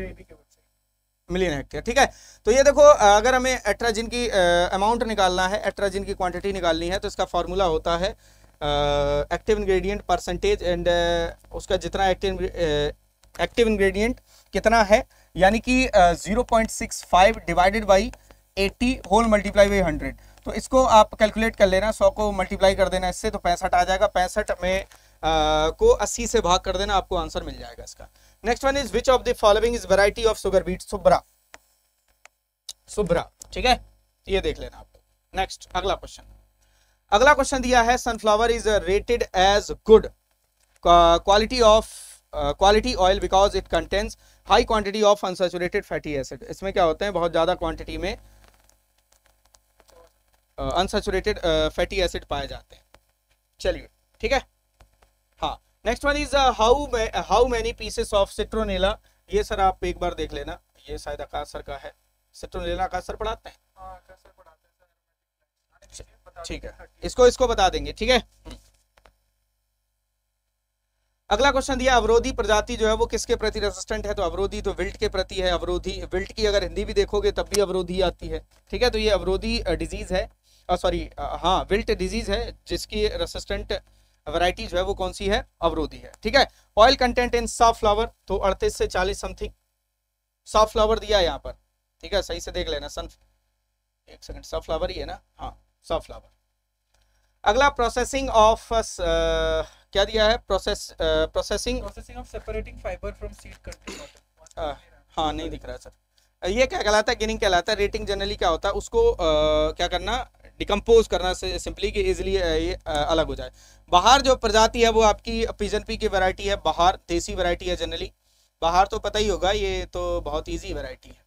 मिलियन हेक्टेयर, ठीक है। तो ये देखो अगर हमें एट्राजिन की अमाउंट निकालना है, एट्राजिन की क्वांटिटी निकालनी है, तो इसका फॉर्मूला होता है एक्टिव इंग्रेडिएंट परसेंटेज एंड उसका जितना एक्टिव इंग्रेडिएंट कितना है, यानी कि 0.65 divided by 80 whole multiply by 100। तो इसको आप कैलकुलेट कर लेना, 100 को मल्टीप्लाई कर देना इससे तो 65 आ जाएगा। 65 में को 80 से भाग कर देना, आपको आंसर मिल जाएगा इसका। Next one is which of the following is variety of sugar beet सुब्रा। सुब्रा, ठीक है, ये देख लेना आपको। नेक्स्ट अगला क्वेश्चन, अगला क्वेश्चन दिया है sunflower is rated as good quality oil because it contains high quantity of unsaturated fatty acid. इसमें क्या होते हैं, बहुत ज्यादा क्वांटिटी में अनसैचुरेटेड फैटी एसिड पाए जाते हैं। चलिए ठीक है। हाँ, next one is how many pieces of citronella. ये सर आप एक बार देख लेना, ये शायद आकाश सर का है। सिट्रोनेला आकाश सर पढ़ाते हैं, ठीक है, इसको बता देंगे, ठीक है। अगला क्वेश्चन दिया अवरोधी प्रजाति जो है वो किसके प्रति रेजिस्टेंट है। तो अवरोधी तो विल्ट के प्रति है। अवरोधी विल्ट की अगर हिंदी भी देखोगे तब भी अवरोधी आती है, ठीक है। तो ये अवरोधी डिजीज है, विल्ट डिजीज है, जिसकी रेसिस्टेंट वैरायटी जो है वो कौन सी है, अवरोधी है, ठीक है। Oil content in safflower तो 38 से 40 समथिंग सॉफ्ट फ्लावर दिया है यहाँ पर, ठीक है, सही से देख लेना। एक सेकंड, सॉफ्ट फ्लावर ही है ना, हाँ सॉफ्ट फ्लावर। अगला प्रोसेसिंग ऑफ क्या दिया है, processing of separating fibre from seed content. हाँ नहीं दिख रहा सर, ये क्या कहलाता है, गिनिंग कहलाता है। रेटिंग जनरली क्या होता है, उसको क्या करना, डिकम्पोज करना सिंपली कि इजिली ये अलग हो जाए। बाहर जो प्रजाति है वो आपकी पिजन पी की वैरायटी है, बाहर देसी वैरायटी है जनरली, बाहर तो पता ही होगा, ये तो बहुत ईजी वैरायटी है।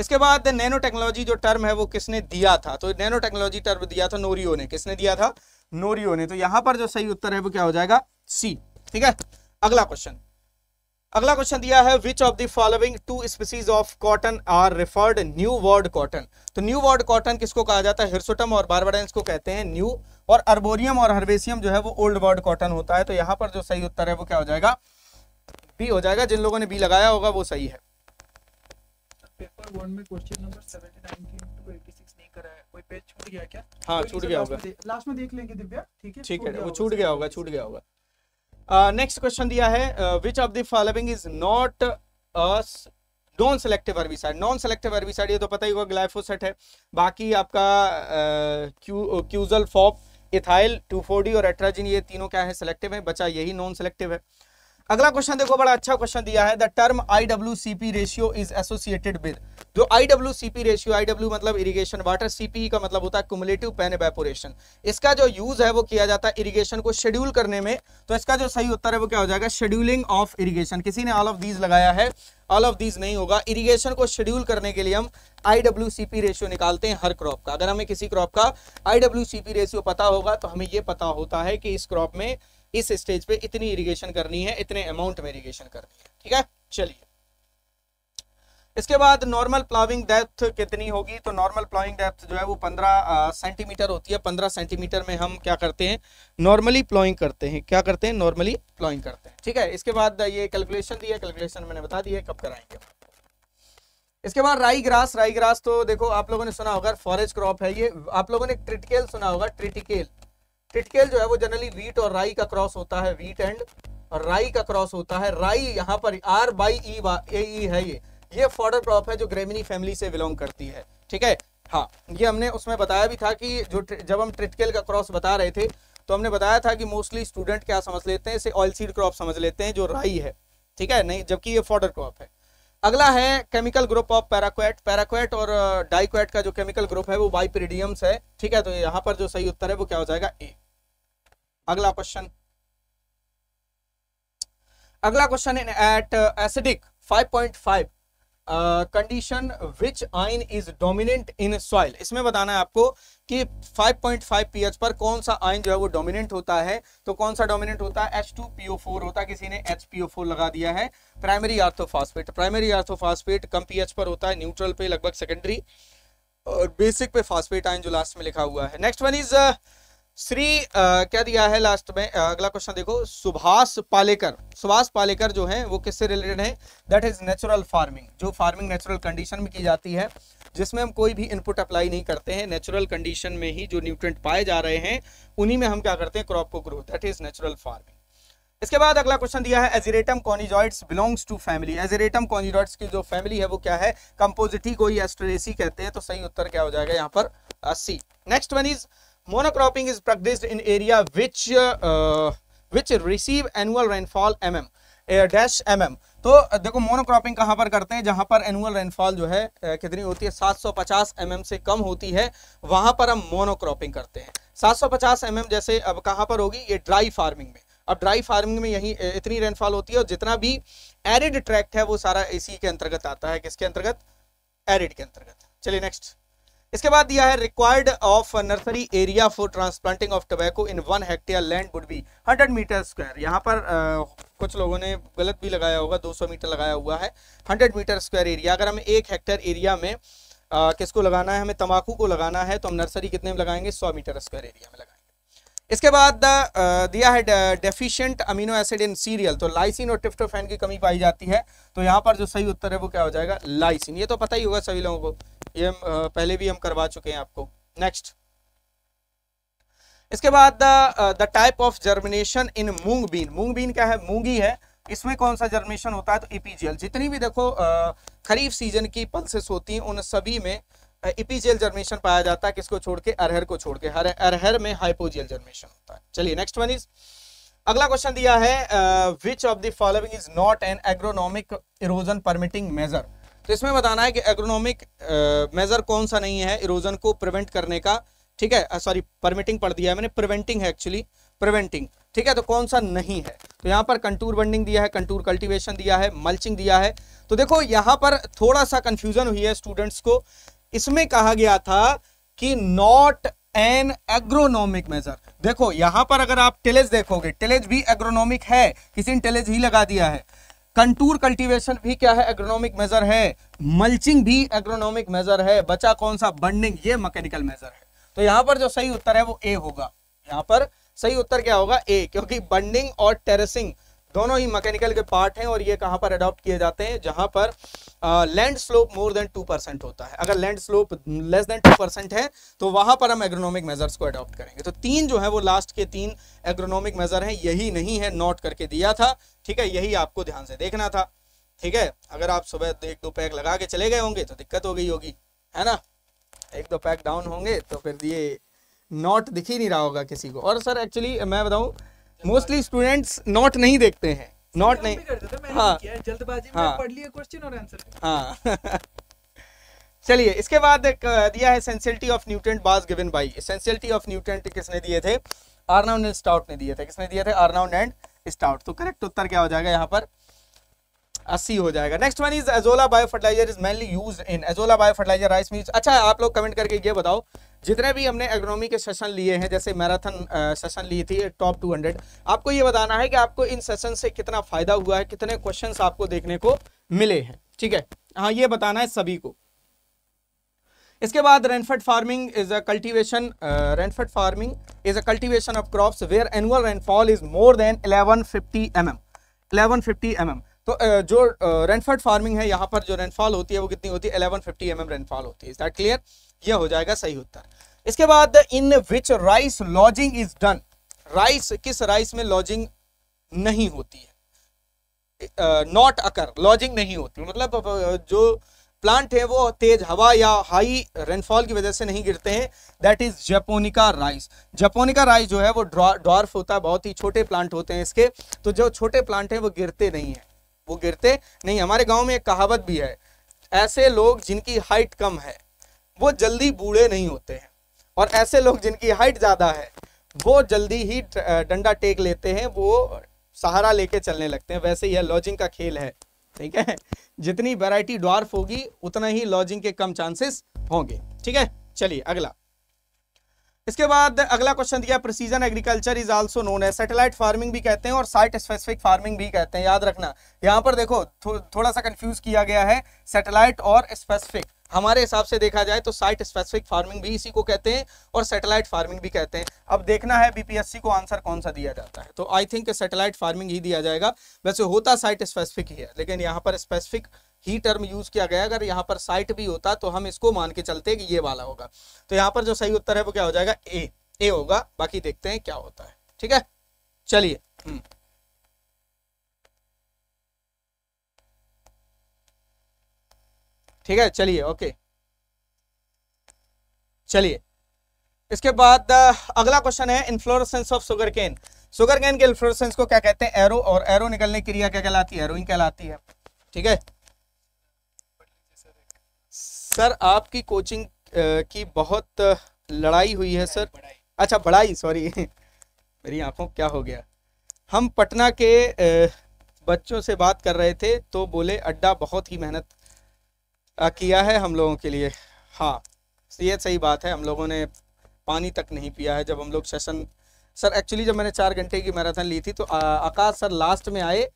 इसके बाद नैनो टेक्नोलॉजी जो टर्म है वो किसने दिया था, तो नैनो टेक्नोलॉजी टर्म दिया था नोरियो ने। किसने दिया था, नोरियो ने। तो यहाँ पर जो सही उत्तर है वो क्या हो जाएगा, सी, ठीक है। अगला क्वेश्चन, अगला क्वेश्चन दिया है which of the following two species of cotton are referred new world cotton. तो न्यू वर्ड कॉटन किसको कहा जाता है, हिर्सुटम और बारबाडेंस को कहते हैं न्यू, और अर्बोरियम और हर्बेशियम जो है वो ओल्ड वर्ड कॉटन होता है। तो यहाँ पर जो सही उत्तर है वो क्या हो जाएगा, बी हो जाएगा। जिन लोगों ने बी लगाया होगा वो सही है। पेपर 1 में क्वेश्चन नंबर 79 to 86 नहीं करा है, कोई पेज छूट गया क्या? हाँ छूट गया होगा, लास्ट में देख लेंगे दिव्या, ठीक है, ठीक है, वो छूट गया होगा, छूट गया होगा। नेक्स्ट क्वेश्चन दिया है which of the following is not a non selective herbicide. Non selective herbicide ये तो पता ही होगा, ग्लाइफोसेट है। बाकी आपका क्यूजल फॉप, इथाइल 2,4-डी और एट्राजिन, ये तीनों क्या है, सेलेक्टिव है, बचा यही नॉन सेलेक्टिव है। अगला क्वेश्चन देखो, बड़ा अच्छा क्वेश्चन दिया है। The term IWCP ratio is associated with. जो IWCP रेशियो, IW मतलब इरिगेशन वाटर, CP का मतलब होता है क्यूमुलेटिव पैन इवेपोरेशन। इसका जो यूज है वो किया जाता है इरिगेशन को शेड्यूल करने में। तो इसका जो सही उत्तर है वो क्या हो जाएगा, शेड्यूलिंग ऑफ इरिगेशन। किसी ने ऑल ऑफ दीज लगाया है, ऑल ऑफ दीज नहीं होगा। इरिगेशन को शेड्यूल करने के लिए हम IWCP रेशियो निकालते हैं हर क्रॉप का। अगर हमें किसी क्रॉप का IWCP रेशियो पता होगा तो हमें ये पता होता है कि इस क्रॉप में इस स्टेज पे इतनी इरिगेशन करनी है, इतने अमाउंट में इरिगेशन करनी है, ठीक है। चलिए इसके बाद नॉर्मल प्लाविंग डेप्थ कितनी होगी, तो नॉर्मल प्लाविंग डेप्थ जो है वो 15 सेंटीमीटर होती है। 15 सेंटीमीटर में हम क्या करते हैं, नॉर्मली प्लाविंग करते हैं। क्या करते हैं, नॉर्मली प्लाविंग करते हैं, ठीक है। इसके बाद ये कैलकुलेशन दिया, कैलकुलेशन मैंने बता दिया कब कराएंगे। इसके बाद राई ग्रास, राई ग्रास तो देखो आप लोगों ने सुना होगा, फॉरेज क्रॉप है ये। आप लोगों ने ट्रिटिकेल सुना होगा, ट्रिटिकेल, ट्रिटिकेल जो है वो जनरली वीट और राई का क्रॉस होता है, वीट एंड राई का क्रॉस होता है। राई यहाँ पर R/E है, ये फॉडर क्रॉप है जो ग्रेमिनी फैमिली से बिलोंग करती है, ठीक है। हाँ ये हमने उसमें बताया भी था कि जो जब हम ट्रिटिकेल का क्रॉस बता रहे थे तो हमने बताया था कि मोस्टली स्टूडेंट क्या समझ लेते हैं, इसे ऑयल सीड क्रॉप समझ लेते हैं जो राई है, ठीक है, नहीं, जबकि ये फॉडर क्रॉप है। अगला है chemical group of paraquat. Paraquat और डाइक्वेट का जो केमिकल ग्रुप है वो बाइपेरिडियम्स है, ठीक है। तो यहाँ पर जो सही उत्तर है वो क्या हो जाएगा, ए। अगला क्वेश्चन, अगला question at acidic 5.5 condition which ion is dominant in soil. इसमें बताना है आपको कि 5.5 पीएच पर कौन सा आयन जो है वो डोमिनेंट होता है। तो कौन सा डोमिनेंट होता है, H2PO4 होता है। किसी ने HPO4 लगा दिया है। प्राइमरी आर्थोफॉस्फेट, प्राइमरी आर्थोफॉस्फेट कम पीएच पर होता है, न्यूट्रल पे लगभग, सेकेंडरी और बेसिक पे फॉस्फेट आयन जो लास्ट में लिखा हुआ है। नेक्स्ट वन इज श्री क्या दिया है लास्ट में। अगला क्वेश्चन देखो, सुभाष पालेकर, सुभाष पालेकर जो है वो किससे रिलेटेड है, दैट इज नेचुरल फार्मिंग। जो फार्मिंग नेचुरल कंडीशन में की जाती है जिसमें हम कोई भी इनपुट अप्लाई नहीं करते हैं, नेचुरल कंडीशन में ही जो न्यूट्रिएंट पाए जा रहे हैं उन्हीं में हम क्या करते हैं, क्रॉप को grow, that is natural farming. इसके बाद अगला क्वेश्चन दिया है ageratum conyzoides belongs to family. Ageratum conyzoides की जो फैमिली है वो क्या है, कंपोजिटी को ही एस्ट्रेसी कहते हैं, तो सही उत्तर क्या हो जाएगा यहाँ पर C. Next one is monocropping is practised in area which receive annual rainfall mm dash mm। तो देखो मोनोक्रॉपिंग कहाँ पर करते हैं, जहाँ पर एनुअल रेनफॉल जो है कितनी होती है 750 mm से कम होती है, वहाँ पर हम मोनोक्रॉपिंग करते हैं। 750 mm जैसे अब कहाँ पर होगी, ये ड्राई फार्मिंग में। अब ड्राई फार्मिंग में यही इतनी रेनफॉल होती है और जितना भी एरिड ट्रैक्ट है वो सारा इसी के अंतर्गत आता है, किसके अंतर्गत, एरिड के अंतर्गत। चलिए नेक्स्ट, इसके बाद दिया है required of nursery area for transplanting of tobacco in 1 hectare land would be 100 metre square. यहाँ पर कुछ लोगों ने गलत भी लगाया होगा, 200 मीटर लगाया हुआ है, 100 मीटर स्क्वायर एरिया। अगर हम 1 हेक्टेयर एरिया में किसको लगाना है, हमें तंबाकू को लगाना है, तो हम नर्सरी कितने में लगाएंगे, 100 मीटर स्क्वायर एरिया में लगाएंगे। इसके बाद दिया है deficient amino acid in cereal, तो लाइसिन और ट्रिप्टोफैन की कमी पाई जाती है, तो यहाँ पर जो सही उत्तर है वो क्या हो जाएगा, लाइसिन। ये तो पता ही होगा सभी लोगों को, ये पहले भी हम करवा चुके हैं आपको। नेक्स्ट, इसके बाद the type of germination in moong bean. Moong bean क्या है, मूंगी है, इसमें कौन सा जर्मिनेशन होता है, तो एपीजियल। जितनी भी देखो खरीफ सीजन की पल्सेस होती हैं उन सभी में एपीजियल जर्मिनेशन पाया जाता है, किसको छोड़ के, अरहर को छोड़ के, हर अरहर में हाइपोजियल जर्मिनेशन होता है। चलिए नेक्स्ट वन इज, अगला क्वेश्चन दिया है which of the following is not an agronomic erosion permitting measure. तो इसमें बताना है कि एग्रोनॉमिक मेजर कौन सा नहीं है इरोजन को प्रिवेंट करने का, ठीक है, सॉरी परमिटिंग पढ़ दिया है मैंने, प्रिवेंटिंग है एक्चुअली, प्रिवेंटिंग, ठीक है, तो कौन सा नहीं है। तो यहाँ पर कंटूर बंडिंग दिया है, कंटूर कल्टिवेशन दिया है, मल्चिंग दिया है। तो देखो यहाँ पर थोड़ा सा कंफ्यूजन हुई है स्टूडेंट्स को, इसमें कहा गया था कि नॉट एन एग्रोनॉमिक मेजर। देखो यहाँ पर अगर आप टिलेज देखोगे, टिलेज भी एग्रोनॉमिक है, किसी ने टिलेज ही लगा दिया है, कंटूर कल्टीवेशन भी क्या है, एग्रोनॉमिक मेजर है, मल्चिंग भी एग्रोनॉमिक मेजर है, बचा कौन सा, बंडिंग, ये मैकेनिकल मेजर है। तो यहाँ पर जो सही उत्तर है वो ए होगा, यहाँ पर सही उत्तर क्या होगा, ए, क्योंकि बंडिंग और टेरेसिंग दोनों ही मैकेनिकल के पार्ट हैं और ये कहाँ पर अडॉप्ट किए जाते हैं, जहाँ पर लैंड स्लोप मोर देन 2% होता है। अगर लैंड स्लोप लेस देन 2% है तो वहाँ पर हम एग्रोनॉमिक मेजर्स को अडॉप्ट करेंगे। तो तीन जो है वो लास्ट के तीन एग्रोनॉमिक मेजर हैं, यही नहीं है, नोट करके दिया था, ठीक है, यही आपको ध्यान से देखना था, ठीक है। अगर आप सुबह 1-2 पैक लगा के चले गए होंगे तो दिक्कत हो गई होगी, है ना, 1-2 पैक डाउन होंगे तो फिर ये नोट दिख ही नहीं रहा होगा किसी को। और सर एक्चुअली मैं बताऊँ, मोस्टली स्टूडेंट्स नोट नहीं देखते हैं, नोट नहीं, हाँ जल्दबाजी में पढ़ लिए क्वेश्चन और आंसर, हाँ। चलिए इसके बाद दिया है essentiality of nutrient was given by. Essentiality of nutrient किसने दिए थे, आर्नाउट एंड स्टाउट ने दिए थे, किसने दिए थे, आर्नाउट एंड स्टाउट। तो करेक्ट उत्तर क्या हो जाएगा यहाँ पर, 80 हो जाएगा। Next one is azolla bio fertiliser is mainly used in. Azolla bio fertiliser rice में। अच्छा आप लोग कमेंट करके ये बताओ, जितने भी हमने एग्रोनॉमी के सेशन लिए हैं, जैसे मैराथन सेशन ली थी टॉप 200, आपको ये बताना है कि आपको इन सेशन से कितना फायदा हुआ है, कितने क्वेश्चंस आपको देखने को मिले हैं, ठीक है, हाँ ये बताना है सभी को। इसके बाद rainfed farming is a cultivation, rainfed farming is a cultivation of crops where annual rainfall is more than 1150 mm। तो जो रेनफेड फार्मिंग है, यहाँ पर जो रेनफॉल होती है वो कितनी होती है, 1150 mm रेनफॉल होती है। इज दैट क्लियर, ये हो जाएगा सही उत्तर। इसके बाद in which rice lodging is done. Rice, किस राइस में लॉजिंग नहीं होती है, नॉट अकर, लॉजिंग नहीं होती, मतलब जो प्लांट है वो तेज हवा या हाई रेनफॉल की वजह से नहीं गिरते हैं, that is japonica rice. Japonica rice जो है वो ड्वार्फ होता है, बहुत ही छोटे प्लांट होते हैं इसके, तो जो छोटे प्लांट हैं वो गिरते नहीं है, वो गिरते नहीं। हमारे गांव में एक कहावत भी है, ऐसे लोग जिनकी हाइट कम है वो जल्दी बूढ़े नहीं होते हैं, और ऐसे लोग जिनकी हाइट ज़्यादा है वो जल्दी ही डंडा टेक लेते हैं, वो सहारा लेके चलने लगते हैं। वैसे यह लॉजिंग का खेल है, ठीक है, जितनी वैरायटी ड्वार्फ होगी उतना ही लॉजिंग के कम चांसेस होंगे, ठीक है। चलिए अगला, इसके बाद अगला क्वेश्चन दिया precision agriculture is also known as. Satellite farming भी कहते हैं और साइट स्पेसिफिक फार्मिंग भी कहते हैं, याद रखना। यहाँ पर देखो थोड़ा सा कंफ्यूज किया गया है सैटेलाइट और स्पेसिफिक। हमारे हिसाब से देखा जाए तो साइट स्पेसिफिक फार्मिंग भी इसी को कहते हैं और सैटेलाइट फार्मिंग भी कहते हैं। अब देखना है बीपीएससी को आंसर कौन सा दिया जाता है, तो आई थिंक सैटेलाइट फार्मिंग ही दिया जाएगा। वैसे होता साइट स्पेसिफिक ही है, लेकिन यहाँ पर स्पेसिफिक ही टर्म यूज किया गया। अगर यहाँ पर साइट भी होता तो हम इसको मान के चलते कि ये वाला होगा, तो यहाँ पर जो सही उत्तर है वो क्या हो जाएगा, ए होगा। बाकी देखते हैं क्या होता है, ठीक है। चलिए ठीक है, चलिए ओके। चलिए इसके बाद अगला क्वेश्चन है इन्फ्लोरेसेंस ऑफ सुगरकेन। सुगरकेन के इन्फ्लोरेसेंस को क्या कहते हैं, एरो, और एरो निकलने की क्रिया क्या कहलाती है, एरोइन कहलाती है। ठीक है सर, आपकी कोचिंग की बहुत लड़ाई हुई है सर। अच्छा बड़ाई, सॉरी मेरी आंखों क्या हो गया। हम पटना के बच्चों से बात कर रहे थे तो बोले अड्डा बहुत ही मेहनत किया है हम लोगों के लिए। हाँ ये सही बात है, हम लोगों ने पानी तक नहीं पिया है। जब हम लोग सेशन सर एक्चुअली जब मैंने 4 घंटे की मैराथन ली थी तो आकाश सर लास्ट में आए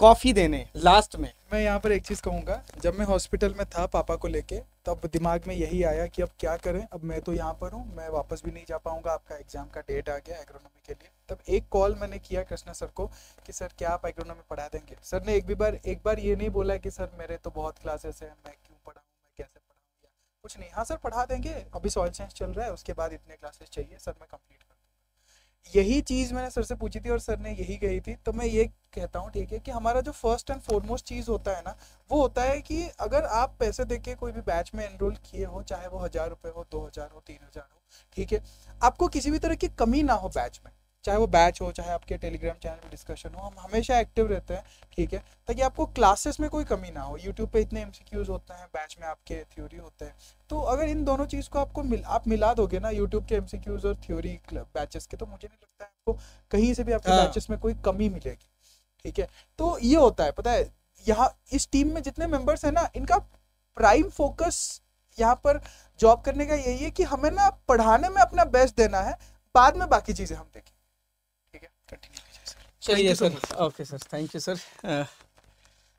कॉफ़ी देने, लास्ट में। मैं यहाँ पर एक चीज़ कहूँगा, जब मैं हॉस्पिटल में था पापा को लेके तब दिमाग में यही आया कि अब क्या करें, अब मैं तो यहाँ पर हूँ, मैं वापस भी नहीं जा पाऊँगा, आपका एग्जाम का डेट आ गया एग्रोनॉमी के लिए। तब एक कॉल मैंने किया कृष्णा सर को कि सर क्या आप एग्रोनॉमी पढ़ा देंगे। सर ने एक बार ये नहीं बोला कि सर मेरे तो बहुत क्लासेस हैं, मैं क्यों पढ़ाऊँ, मैं कैसे पढ़ाऊँ, कुछ नहीं। हाँ सर पढ़ा देंगे, अभी सॉइल साइंस चल रहा है, उसके बाद इतने क्लासेस चाहिए सर, मैं कंप्लीट कर दूँगा। यही चीज़ मैंने सर से पूछी थी और सर ने यही कही थी। तो मैं ये कहता हूँ ठीक है कि हमारा जो फर्स्ट एंड फॉरमोस्ट चीज़ होता है ना, वो होता है कि अगर आप पैसे देके कोई भी बैच में एनरोल किए हो, चाहे वो 1000 रुपये हो, 2000 हो, 3000 हो, ठीक है, आपको किसी भी तरह की कमी ना हो बैच में, चाहे वो बैच हो, चाहे आपके टेलीग्राम चैनल पे डिस्कशन हो, हम हमेशा एक्टिव रहते हैं ठीक है, ताकि आपको क्लासेस में कोई कमी ना हो। यूट्यूब पे इतने MCQs होते हैं, बैच में आपके थ्योरी होते हैं, तो अगर इन दोनों चीज़ को आपको मिला दोगे ना, यूट्यूब के MCQs और थ्योरी बैचेस के, तो मुझे नहीं लगता है आपको कहीं से भी आपके बैचेस में कोई कमी मिलेगी। ठीक है तो ये होता है, पता है यहाँ इस टीम में जितने मेंबर्स हैं ना, इनका प्राइम फोकस यहाँ पर जॉब करने का यही है कि हमें ना पढ़ाने में अपना बेस्ट देना है, बाद में बाकी चीजें हम देखें। ठीक है कंटिन्यू कीजिए सर। चलिए sir okay sir, thank you sir.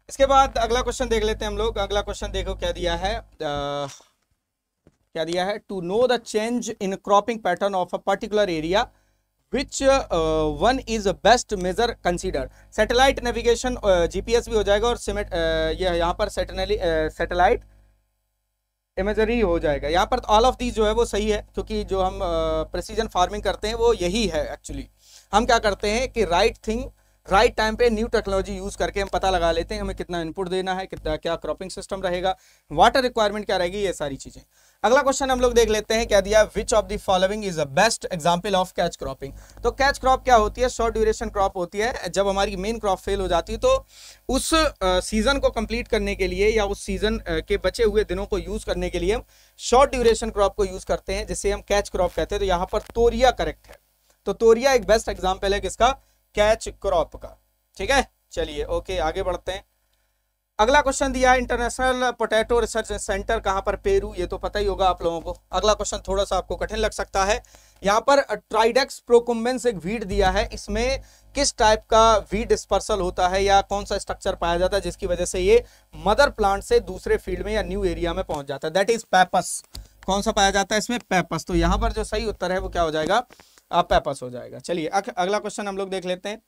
इसके बाद अगला क्वेश्चन देख लेते हैं हम लोग। अगला क्वेश्चन देखो क्या दिया है, क्या दिया है, to know the change in cropping pattern of a particular area Which one is best measure considered? Satellite navigation, GPS भी हो जाएगा और ये यहाँ पर satellite imagery हो जाएगा। यहाँ पर ऑल ऑफ दीज जो है वो सही है, क्योंकि जो हम प्रेसिजन फार्मिंग करते हैं वो यही है। एक्चुअली हम क्या करते हैं कि राइट थिंग राइट टाइम पे न्यू टेक्नोलॉजी यूज़ करके हम पता लगा लेते हैं हमें कितना इनपुट देना है, कितना क्या क्रॉपिंग सिस्टम रहेगा, वाटर रिक्वायरमेंट क्या रहेगी, ये सारी चीज़ें। अगला क्वेश्चन हम लोग देख लेते हैं, क्या दिया, which of the following is a best example of catch cropping. तो कैच क्रॉप क्या होती है, शॉर्ट ड्यूरेशन क्रॉप होती है। जब हमारी मेन क्रॉप फेल हो जाती है तो उस सीजन को कंप्लीट करने के लिए या उस सीजन के बचे हुए दिनों को यूज़ करने के लिए हम शॉर्ट ड्यूरेशन क्रॉप को यूज़ करते हैं, जिससे हम कैच क्रॉप कहते हैं। तो यहाँ पर तोरिया करेक्ट है, तो तोरिया एक बेस्ट एग्जाम्पल है किसका, कैच क्रॉप का। ठीक है चलिए ओके आगे बढ़ते हैं। अगला क्वेश्चन दिया है इंटरनेशनल पोटैटो रिसर्च सेंटर, कहाँ पर, पेरू, ये तो पता ही होगा आप लोगों को। अगला क्वेश्चन थोड़ा सा आपको कठिन लग सकता है। यहाँ पर ट्राइडेक्स प्रोकुम्बेंस एक वीड दिया है, इसमें किस टाइप का वीड डिस्पर्सल होता है या कौन सा स्ट्रक्चर पाया जाता है जिसकी वजह से ये मदर प्लांट से दूसरे फील्ड में या न्यू एरिया में पहुंच जाता है, दैट इज पैपस। कौन सा पाया जाता है इसमें, पैपस। तो यहाँ पर जो सही उत्तर है वो क्या हो जाएगा, पैपस हो जाएगा। चलिए अगला क्वेश्चन हम लोग देख लेते हैं।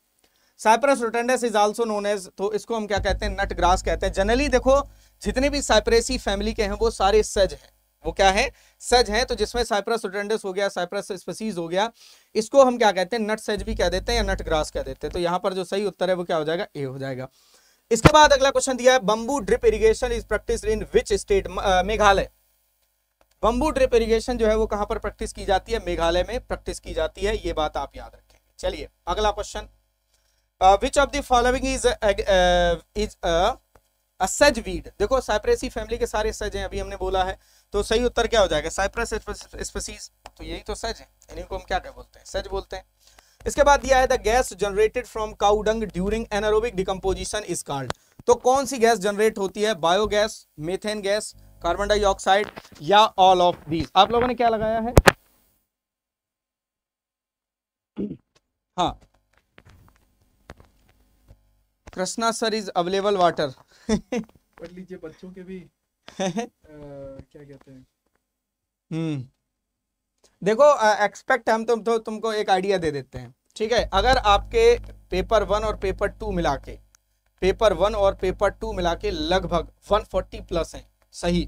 Cyperus rotundus is also known as, तो इसको हम क्या कहते हैं, नट ग्रास कहते हैं। जनरली देखो जितने भी साइप्रेसी फैमिली के हैं वो सारे सज हैं, वो क्या है, सज हैं। तो जिसमें साइप्रस रोटेंडस हो गया, साइप्रस स्पीसीज हो गया, इसको हम क्या कहते हैं, नट सज भी कह देते हैं या नट ग्रास कह देते हैं। तो यहाँ पर जो सही उत्तर है वो क्या हो जाएगा, ए हो जाएगा। इसके बाद अगला क्वेश्चन दिया है, bamboo drip irrigation is practised in which state, Meghalaya. Bamboo drip irrigation जो है वो कहाँ पर प्रैक्टिस की जाती है, मेघालय में प्रैक्टिस की जाती है, ये बात आप याद रखेंगे। चलिए अगला question, which of the following is a सज वीड। देखो साइप्रेसी फैमिली के सारे सज हैं, अभी हमने बोला है, तो सही उत्तर क्या हो जाएगा, साइप्रस स्पीसीज, तो यही तो सज है, इन्हीं को हम क्या बोलते हैं, सज बोलते हैं। इसके बाद दिया है the gas generated from cow dung during anaerobic decomposition is called. तो कौन सी गैस जनरेट होती है, biogas, methane gas, carbon dioxide या ऑल ऑफ दीज। आप लोगों ने क्या लगाया है, हाँ Krishna sir is available water पढ़ लीजिए बच्चों के भी क्या कहते हैं। देखो एक्सपेक्ट हम तुमको एक आइडिया दे देते हैं। ठीक है अगर आपके पेपर 1 और पेपर 2 मिला के पेपर वन और पेपर टू मिला के लगभग 140 प्लस हैं सही,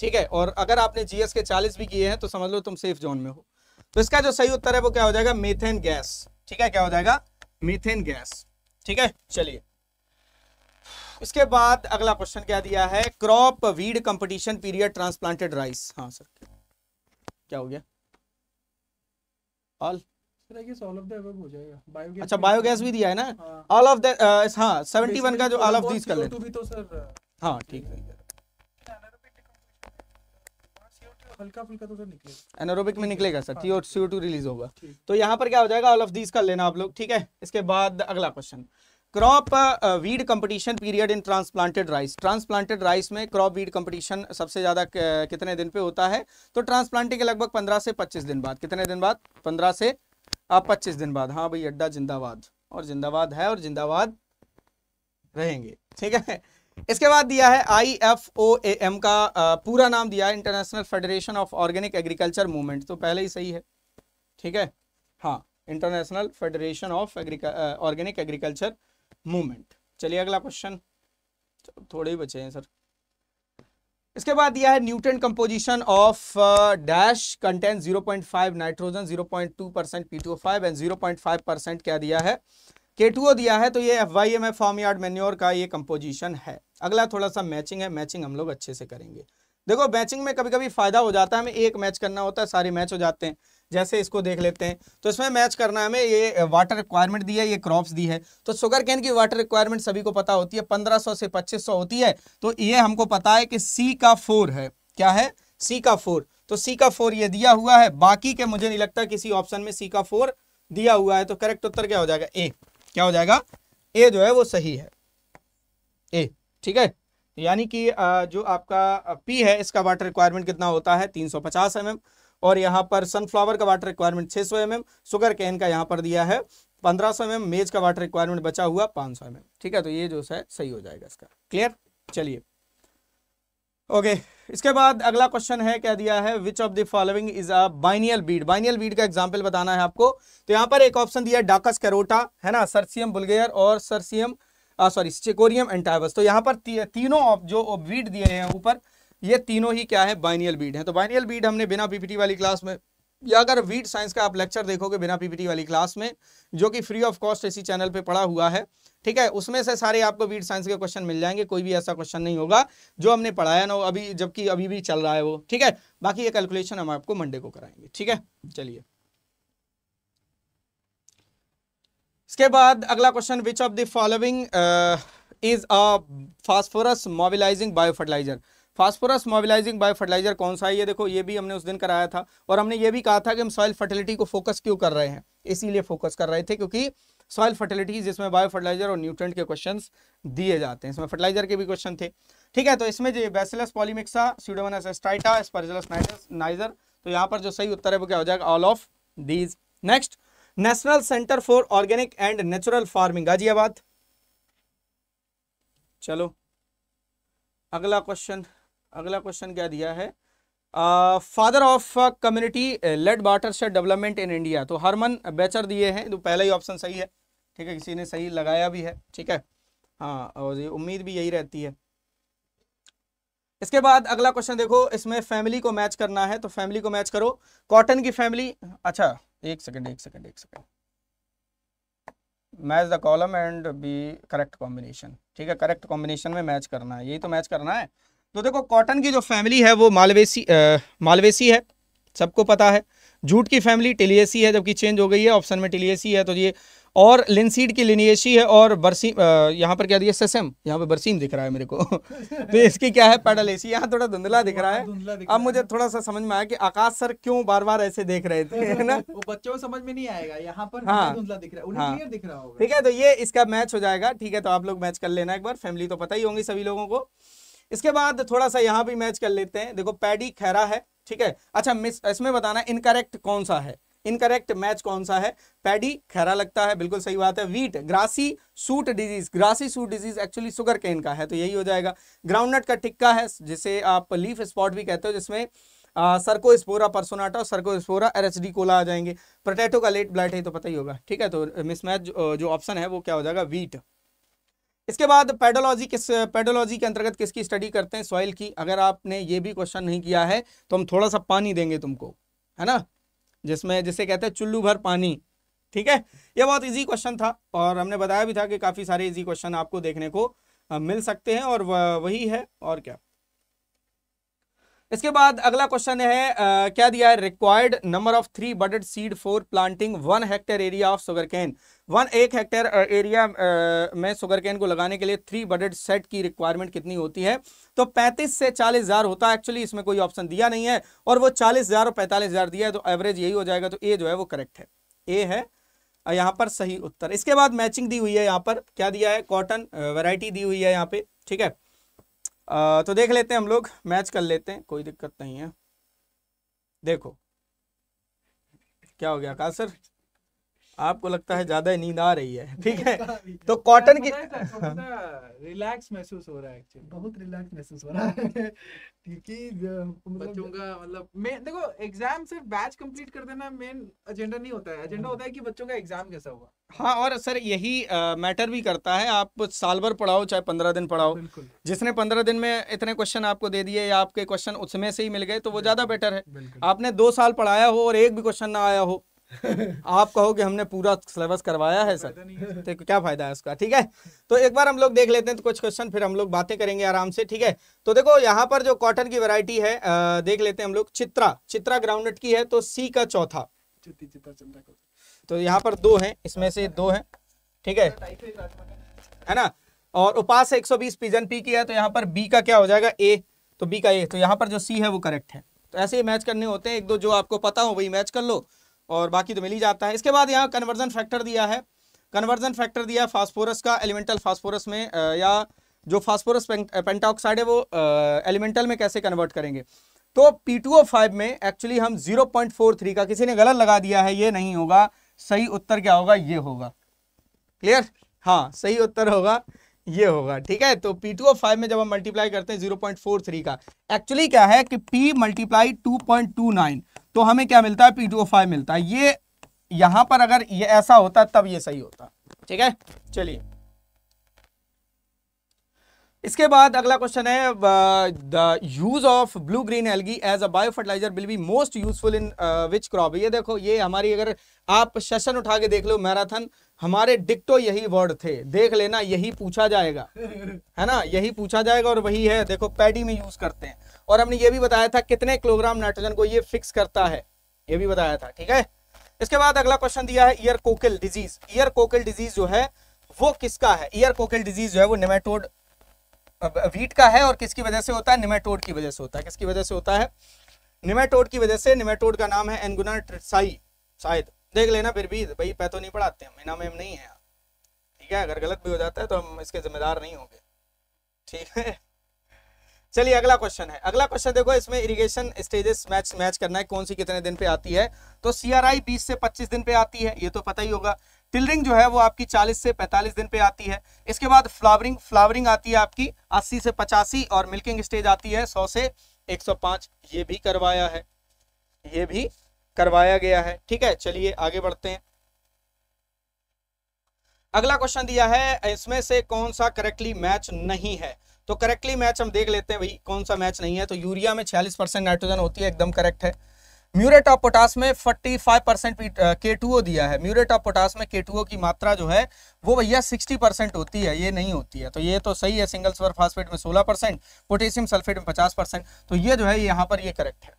ठीक है। और अगर आपने जीएस के 40 भी किए हैं तो समझ लो तुम सेफ जोन में हो। तो इसका जो सही उत्तर है वो क्या हो जाएगा, मीथेन गैस, ठीक है, क्या हो जाएगा, मीथेन गैस, ठीक है। चलिए उसके बाद अगला क्वेश्चन क्या दिया है, crop weed competition period transplanted rice. हाँ सर क्या हो गया, ऑल ऑफ द हो जाएगा, बायोगैस, अच्छा बायोगैस भी दिया है ना, ऑल ऑफ द, हाँ 71 का जो ऑल ऑफ दीज कर लेते हैं तो सर, हाँ ठीक है। हल्का फुल्का तो निकलेगा एनारोबिक में, निकलेगा सर, CO2 रिलीज होगा, तो यहाँ पर क्या हो जाएगा ऑल ऑफ दीज कर लेना आप लोग, ठीक है। इसके बाद अगला question, crop weed competition period in transplanted rice. Transplanted rice में क्रॉप वीड कंपटीशन सबसे ज़्यादा कितने दिन पे होता है, तो ट्रांसप्लांटिंग के लगभग 15 से 25 दिन बाद, कितने दिन बाद, 15 से 25 दिन बाद। हाँ भाई अड्डा जिंदाबाद, और जिंदाबाद है और जिंदाबाद रहेंगे, ठीक है। इसके बाद दिया है IFOAM का पूरा नाम दिया है, International Federation of Organic Agriculture Movement, तो पहले ही सही है, ठीक है, हाँ International Federation of Organic Agriculture Movement. चलिए अगला क्वेश्चन, थोड़े ही बचे हैं सर। इसके बाद दिया है nutrient composition of dash content 0.5 nitrogen, 0.2% P2O5 and 0.5% क्या दिया है K2O दिया है, तो ये FYM फार्म यार्ड मैन्योर का ये कंपोजिशन है। अगला थोड़ा सा मैचिंग है, मैचिंग हम लोग अच्छे से करेंगे। देखो मैचिंग में कभी कभी फायदा हो जाता है, हमें एक मैच करना होता है सारे मैच हो जाते हैं, जैसे इसको देख लेते हैं तो इसमें मैच करना है हमें, ये वाटर रिक्वायरमेंट दी है, ये क्रॉप्स दी है, तो शुगर कैन की वाटर रिक्वायरमेंट सभी को पता होती है 1500 से 2500 होती है, तो ये हमको पता है कि C का 4 है, क्या है C का 4, तो C का 4 ये दिया हुआ है, बाकी के मुझे नहीं लगता किसी ऑप्शन में C का 4 दिया हुआ है, तो करेक्ट उत्तर क्या हो जाएगा A, क्या हो जाएगा A जो है वो सही है A, ठीक है। यानी कि जो आपका P है इसका वाटर रिक्वायरमेंट कितना होता है 350 mm, और यहाँ पर सनफ्लावर का water requirement 600 mm, sugar cane का यहाँ पर दिया है 1500 mm, मेज का वाटर रिक्वायरमेंट बचा हुआ 500 mm, ठीक है। तो ये जो है सही हो जाएगा इसका, क्लियर। चलिए ओके, इसके बाद अगला क्वेश्चन है, क्या दिया है, which of the following is a biennial weed. Biennial weed का एग्जाम्पल बताना है आपको, तो यहाँ पर एक ऑप्शन दिया है डाकस कैरोटा है ना, सर्सियम बुल्गेयर और सर्सियम चिकोरियम एंटाइवस, तो यहाँ पर तीनों जो बीड दिए हैं ऊपर ये तीनों ही क्या है बाइनियल बीड है। तो बाइनियल बीड हमने बिना पीपीटी वाली क्लास में, या अगर वीड साइंस का आप लेक्चर देखोगे बिना पीपीटी वाली क्लास में, जो कि फ्री ऑफ कॉस्ट इसी चैनल पे पड़ा हुआ है, ठीक है, उसमें से सारे आपको वीड साइंस के क्वेश्चन मिल जाएंगे, कोई भी ऐसा क्वेश्चन नहीं होगा जो हमने पढ़ाया ना अभी, जबकि अभी भी चल रहा है वो, ठीक है। बाकी ये कैलकुलेशन हम आपको मंडे को कराएंगे, ठीक है। चलिए इसके बाद अगला question, which of the following is a phosphorus mobilising biofertiliser. Phosphorus mobilising biofertiliser कौन सा है, ये देखो ये भी हमने उस दिन कराया था, और हमने ये भी कहा था कि हम सॉइल फर्टिलिटी को फोकस क्यों कर रहे हैं, इसीलिए फोकस कर रहे थे क्योंकि सॉइल फर्टिलिटी जिसमें बायोफर्टिलाइजर और न्यूट्रिएंट के क्वेश्चंस दिए जाते हैं, इसमें फर्टिलाइजर के भी क्वेश्चन थे, ठीक है। तो इसमें जो Bacillus polymyxa, Pseudomonas striata, Aspergillus niger, तो यहाँ पर जो सही उत्तर है वो क्या हो जाएगा all of these. Next, National Centre for Organic and Natural Farming Ghaziabad. चलो अगला क्वेश्चन, अगला क्वेश्चन क्या दिया है, father of community led watershed development in India, तो हरमन बैचर दिए हैं, तो पहला ही ऑप्शन सही है, ठीक है, किसी ने सही लगाया भी है, ठीक है, हाँ और ये उम्मीद भी यही रहती है। इसके बाद अगला क्वेश्चन देखो, इसमें फैमिली को मैच करना है, तो फैमिली को मैच करो, कॉटन की फैमिली, अच्छा एक second, match the column and B correct combination, ठीक है, करेक्ट कॉम्बिनेशन में मैच करना है, यही तो मैच करना है। तो देखो कॉटन की जो फैमिली है वो मालवेसी है, सबको पता है, जूट की फैमिली टिलियसी है, जबकि चेंज हो गई है ऑप्शन में टिलियसी है, तो ये, और लिनसीड की लिनियसी है, और बरसीम यहाँ पर क्या दिया सेसम, यहाँ पर बरसीम दिख रहा है मेरे को तो इसकी क्या है पेडलेसी, यहाँ थोड़ा धुंधला दिख रहा है। अब मुझे थोड़ा सा समझ में आया कि आकाश सर क्यों बार बार ऐसे देख रहे थे, है ना, वो बच्चों को समझ में नहीं आएगा, यहाँ पर धुंधला दिख रहा है, उन्हें क्लियर दिख रहा होगा, ठीक है। तो ये इसका मैच हो जाएगा, ठीक है, तो आप लोग मैच कर लेना एक बार, फैमिली तो पता ही होंगी सभी लोगों को। इसके बाद थोड़ा सा यहाँ भी मैच कर लेते हैं, देखो पैडी खैरा है, ठीक है, अच्छा मिस इसमें बताना इनकरेक्ट कौन सा है, इनकरेक्ट मैच कौन सा है, पैडी खैरा लगता है, बिल्कुल सही बात है। Wheat grassy shoot disease, grassy shoot disease actually sugar cane का है, तो यही हो जाएगा। ग्राउंडनट का टिक्का है जिसे आप लीफ स्पॉट भी कहते हो, जिसमें सर्कोस्पोरा पर्सोनाटा और सर्कोस्पोरा RHD कोला आ जाएंगे। पोटैटो का लेट ब्लाइट है, तो पता ही होगा, ठीक है। तो मिसमैच जो ऑप्शन है वो क्या हो जाएगा वीट। इसके बाद पेडोलॉजी के अंतर्गत किसकी स्टडी करते हैं? सॉइल की। अगर आपने ये भी क्वेश्चन नहीं किया है तो हम थोड़ा सा पानी देंगे तुमको, है ना, जिसमें जिसे कहते हैं चुल्लू भर पानी। ठीक है, ये बहुत इजी क्वेश्चन था और हमने बताया भी था कि काफ़ी सारे इजी क्वेश्चन आपको देखने को मिल सकते हैं और वही है और क्या। इसके बाद अगला क्वेश्चन है क्या दिया है? Required number of 3 budded seed for planting 1 hectare area of sugarcane. 1 hectare area में सुगरकेन को लगाने के लिए 3 बडेड सेट की रिक्वायरमेंट कितनी होती है? तो 35 से 40,000 होता है एक्चुअली, इसमें कोई ऑप्शन दिया नहीं है और वो 40,000 और 45,000 दिया है तो एवरेज यही हो जाएगा। तो ए जो है वो करेक्ट है, ए है यहाँ पर सही उत्तर। इसके बाद मैचिंग दी हुई है, यहाँ पर क्या दिया है? कॉटन वेराइटी दी हुई है यहाँ पे। ठीक है, तो देख लेते हैं, हम लोग मैच कर लेते हैं, कोई दिक्कत नहीं है। देखो क्या हो गया आकाश सर, आपको लगता है ज्यादा नींद आ रही है? ठीक है, तो कॉटन की रिलैक्स महसूस हो रहा है एक्चुअली, बहुत रिलैक्स महसूस हो रहा है क्योंकि बच्चों का मतलब मेन देखो एग्जाम सिर्फ बैच कंप्लीट कर देना मेन एजेंडा नहीं होता है, एजेंडा होता है कि बच्चों का एग्जाम कैसा हुआ। हाँ, और सर यही मैटर भी करता है, आप साल भर पढ़ाओ चाहे 15 दिन पढ़ाओ, जिसने 15 दिन में इतने क्वेश्चन आपको दे दिए या आपके क्वेश्चन उसमें से ही मिल गए तो वो ज्यादा बेटर है। आपने 2 साल पढ़ाया हो और एक भी क्वेश्चन ना आया हो आप कहो कि हमने पूरा सिलेबस करवाया है सर, तो क्या फायदा है उसका। ठीक है, तो एक बार हम लोग देख लेते हैं तो कुछ क्वेश्चन, फिर हम लोग बातें करेंगे आराम से। ठीक है, तो देखो यहाँ पर जो कॉटन की वैरायटी है देख लेते हैं हम लोग। चित्रा ग्राउंडनट की है तो सी का चौथा, तो यहाँ पर 2 हैं, इसमें से 2 हैं। ठीक है ना, और उपास 120 पिजन पी की है तो यहाँ पर बी का क्या हो जाएगा? ए, तो बी का ए, तो यहाँ पर जो सी है वो करेक्ट है। तो ऐसे ही मैच करने होते हैं, एक दो जो आपको पता हो वही मैच कर लो और बाकी तो मिल ही जाता है। इसके बाद यहाँ कन्वर्जन फैक्टर दिया है, कन्वर्जन फैक्टर दिया है फास्फोरस का, एलिमेंटल फास्फोरस में या जो फास्फोरस पेंटाऑक्साइड है वो एलिमेंटल में कैसे कन्वर्ट करेंगे। तो P2O5 में एक्चुअली हम 0.43 का, किसी ने गलत लगा दिया है, ये नहीं होगा, सही उत्तर क्या होगा? ये होगा। क्लियर? हाँ, सही उत्तर होगा ये होगा। ठीक है, तो P2O5 में जब हम मल्टीप्लाई करते हैं 0.43 का, एक्चुअली क्या है कि P मल्टीप्लाई 2.29 तो हमें क्या मिलता है? P2O5 मिलता है। ये यहां पर अगर ये ऐसा होता तब ये सही होता। ठीक है, चलिए इसके बाद अगला क्वेश्चन है the use of blue green algae as a bio fertiliser will be most useful in which crop. ये देखो, ये हमारी अगर आप सेशन उठा के देख लो मैराथन, हमारे डिक्टो यही वर्ड थे, देख लेना यही पूछा जाएगा, है ना, यही पूछा जाएगा और वही है। देखो पैडी में यूज करते हैं और हमने ये भी बताया था कितने किलोग्राम नाइट्रोजन को ये फिक्स करता है, ये भी बताया था। ठीक है, इसके बाद अगला क्वेश्चन दिया है ear cockle disease. Ear cockle disease जो है वो किसका है? ईयर कोकिल डिजीज जो है वो नेमेटोड वीट का है और किसकी वजह से होता है? नेमेटोड की वजह से होता है। किसकी वजह से होता है? नेमेटोड की वजह से। नेमेटोड का नाम है एनगुना ट्रिट्साई, शायद, देख लेना फिर भी भाई, पैथो नहीं पढ़ाते हम, इना मैम नहीं है। ठीक है, अगर गलत भी हो जाता है तो हम इसके जिम्मेदार नहीं होंगे। ठीक है, चलिए अगला क्वेश्चन है। अगला क्वेश्चन देखो, इसमें इरिगेशन स्टेजेस मैच करना है, कौन सी कितने दिन पे आती है। तो सीआरआई 20 से 25 दिन पे आती है, ये तो पता ही होगा। टिलरिंग जो है वो आपकी 40 से 45 दिन पे आती है। इसके बाद फ्लावरिंग आती है आपकी 80 से 85 और मिल्किंग स्टेज आती है 100 से 105। ये भी करवाया है, ये भी करवाया गया है। ठीक है, चलिए आगे बढ़ते हैं। अगला क्वेश्चन दिया है, इसमें से कौन सा करेक्टली मैच नहीं है? तो करेक्टली मैच हम देख लेते हैं भाई, कौन सा मैच नहीं है। तो यूरिया में 46% नाइट्रोजन होती है, एकदम करेक्ट है। म्यूरेट ऑफ पोटास में 45% K2O दिया है। म्यूरेट ऑफ पोटास में K2O की मात्रा जो है वो भैया 60% होती है, ये नहीं होती है, तो ये तो सही है। सिंगल सुपर फास्फेट में 16%, पोटेशियम सल्फेट में 50%, तो ये जो है यहाँ पर ये करेक्ट है।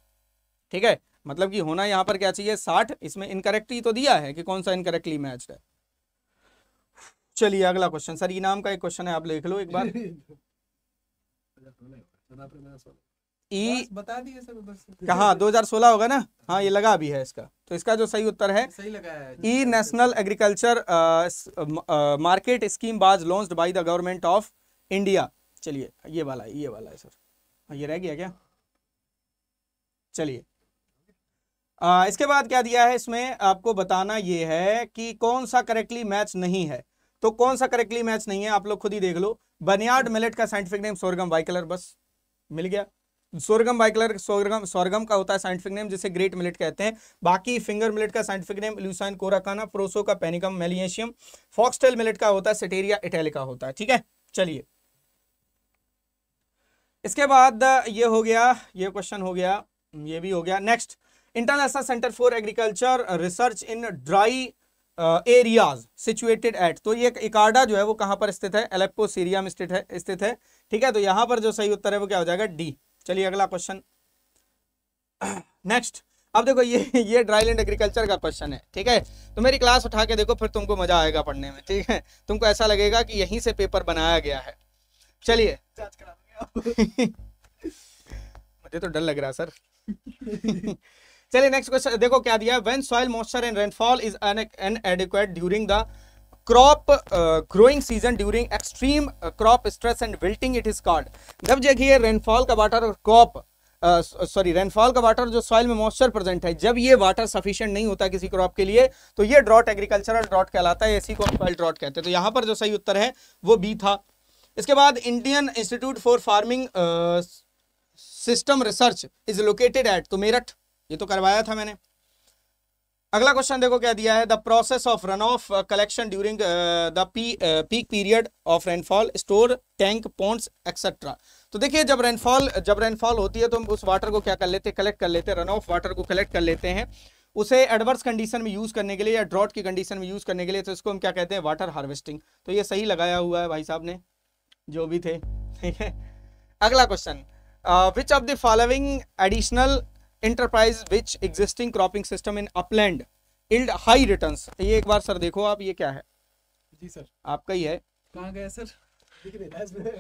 ठीक है, मतलब कि होना यहाँ पर क्या चाहिए? 60। इसमें इनकरेक्ट ही तो दिया है कि कौन सा इनकरेक्टली मैच है। चलिए अगला क्वेश्चन, सर इनाम का एक क्वेश्चन है, आप लिख लो एक बार। बता दिए सर, बस कहा 2016 होगा ना। हाँ, ये लगा भी है इसका, तो इसका जो सही उत्तर है, सही लगा है। E national agriculture market scheme was launched by the government of India. चलिए ये वाला है सर, ये रह गया क्या? चलिए इसके बाद क्या दिया है, इसमें आपको बताना ये है कि कौन सा करेक्टली मैच नहीं है। तो कौन सा करेक्टली मैच नहीं है आप लोग खुद ही देख लो। बनियार्ड मिलेट का साइंटिफिक नेम सोरगम बाइकलर, बस मिल गया। सोरगम बाइकलर सोरगम का होता है साइंटिफिक नेम, जिसे ग्रेट मिलेट कहते हैं। बाकी फिंगर मिलेट का scientific name Eleusine coracana, proso का पेनिकम मेलिएशियम, फॉक्सटेल मिलेट का होता है सिटेरिया इटैलिका होता है। ठीक है, चलिए इसके बाद ये हो गया, ये क्वेश्चन हो गया, ये भी हो गया। Next, international centre for agriculture research in dry areas situated at, तो ये इकार्डा जो है वो कहां पर स्थित है? एलेप्पो सीरिया में स्थित है। ठीक है, तो यहां पर जो सही उत्तर है वो क्या हो जाएगा? डी। चलिए अगला क्वेश्चन। नेक्स्ट, अब देखो ये ड्राई लैंड एग्रीकल्चर का क्वेश्चन है। ठीक है, तो मेरी क्लास उठा के देखो, फिर तुमको मजा आएगा पढ़ने में। ठीक है, तुमको ऐसा लगेगा कि यहीं से पेपर बनाया गया है। चलिए मुझे तो डर लग रहा सर। चलिए नेक्स्ट क्वेश्चन देखो क्या दिया है। When soil moisture and rainfall is inadequate during the crop growing season during extreme crop stress and wilting it is called. जब देखिए रेनफॉल का वाटर और क्रॉप रेनफॉल का वाटर जो सॉइल में मॉइस्चर प्रेजेंट है, जब ये वाटर सफिशिएंट नहीं होता किसी क्रॉप के लिए, तो ये ड्रॉट एग्रीकल्चरल ड्रॉट कहलाता है। इसी को सॉइल ड्रॉट कहते हैं। तो यहाँ पर जो सही उत्तर है वो बी था। इसके बाद Indian Institute for Farming System Research is located at, तो मेरठ, ये तो करवाया था मैंने। अगला क्वेश्चन देखो क्या दिया है। The process of run off collection during the peak period of rainfall store tank ponds etcetera. तो देखिए जब रेनफॉल होती है तो हम उस वाटर को क्या कर लेते हैं? कलेक्ट कर लेते हैं। रन ऑफ वाटर को कलेक्ट कर लेते हैं, उसे एडवर्स कंडीशन में यूज करने के लिए या ड्रॉट की कंडीशन में यूज करने के लिए, तो इसको हम क्या कहते हैं? Water harvesting. तो ये सही लगाया हुआ है भाई साहब ने, जो भी थे। ठीक है, अगला question, which of the following additional enterprise which existing cropping system in upland yield high returns। ये एक बार सर देखो आप, ये क्या है? जी सर, आपका ही है। कहाँ गया सर? दिख रहा है इसमें,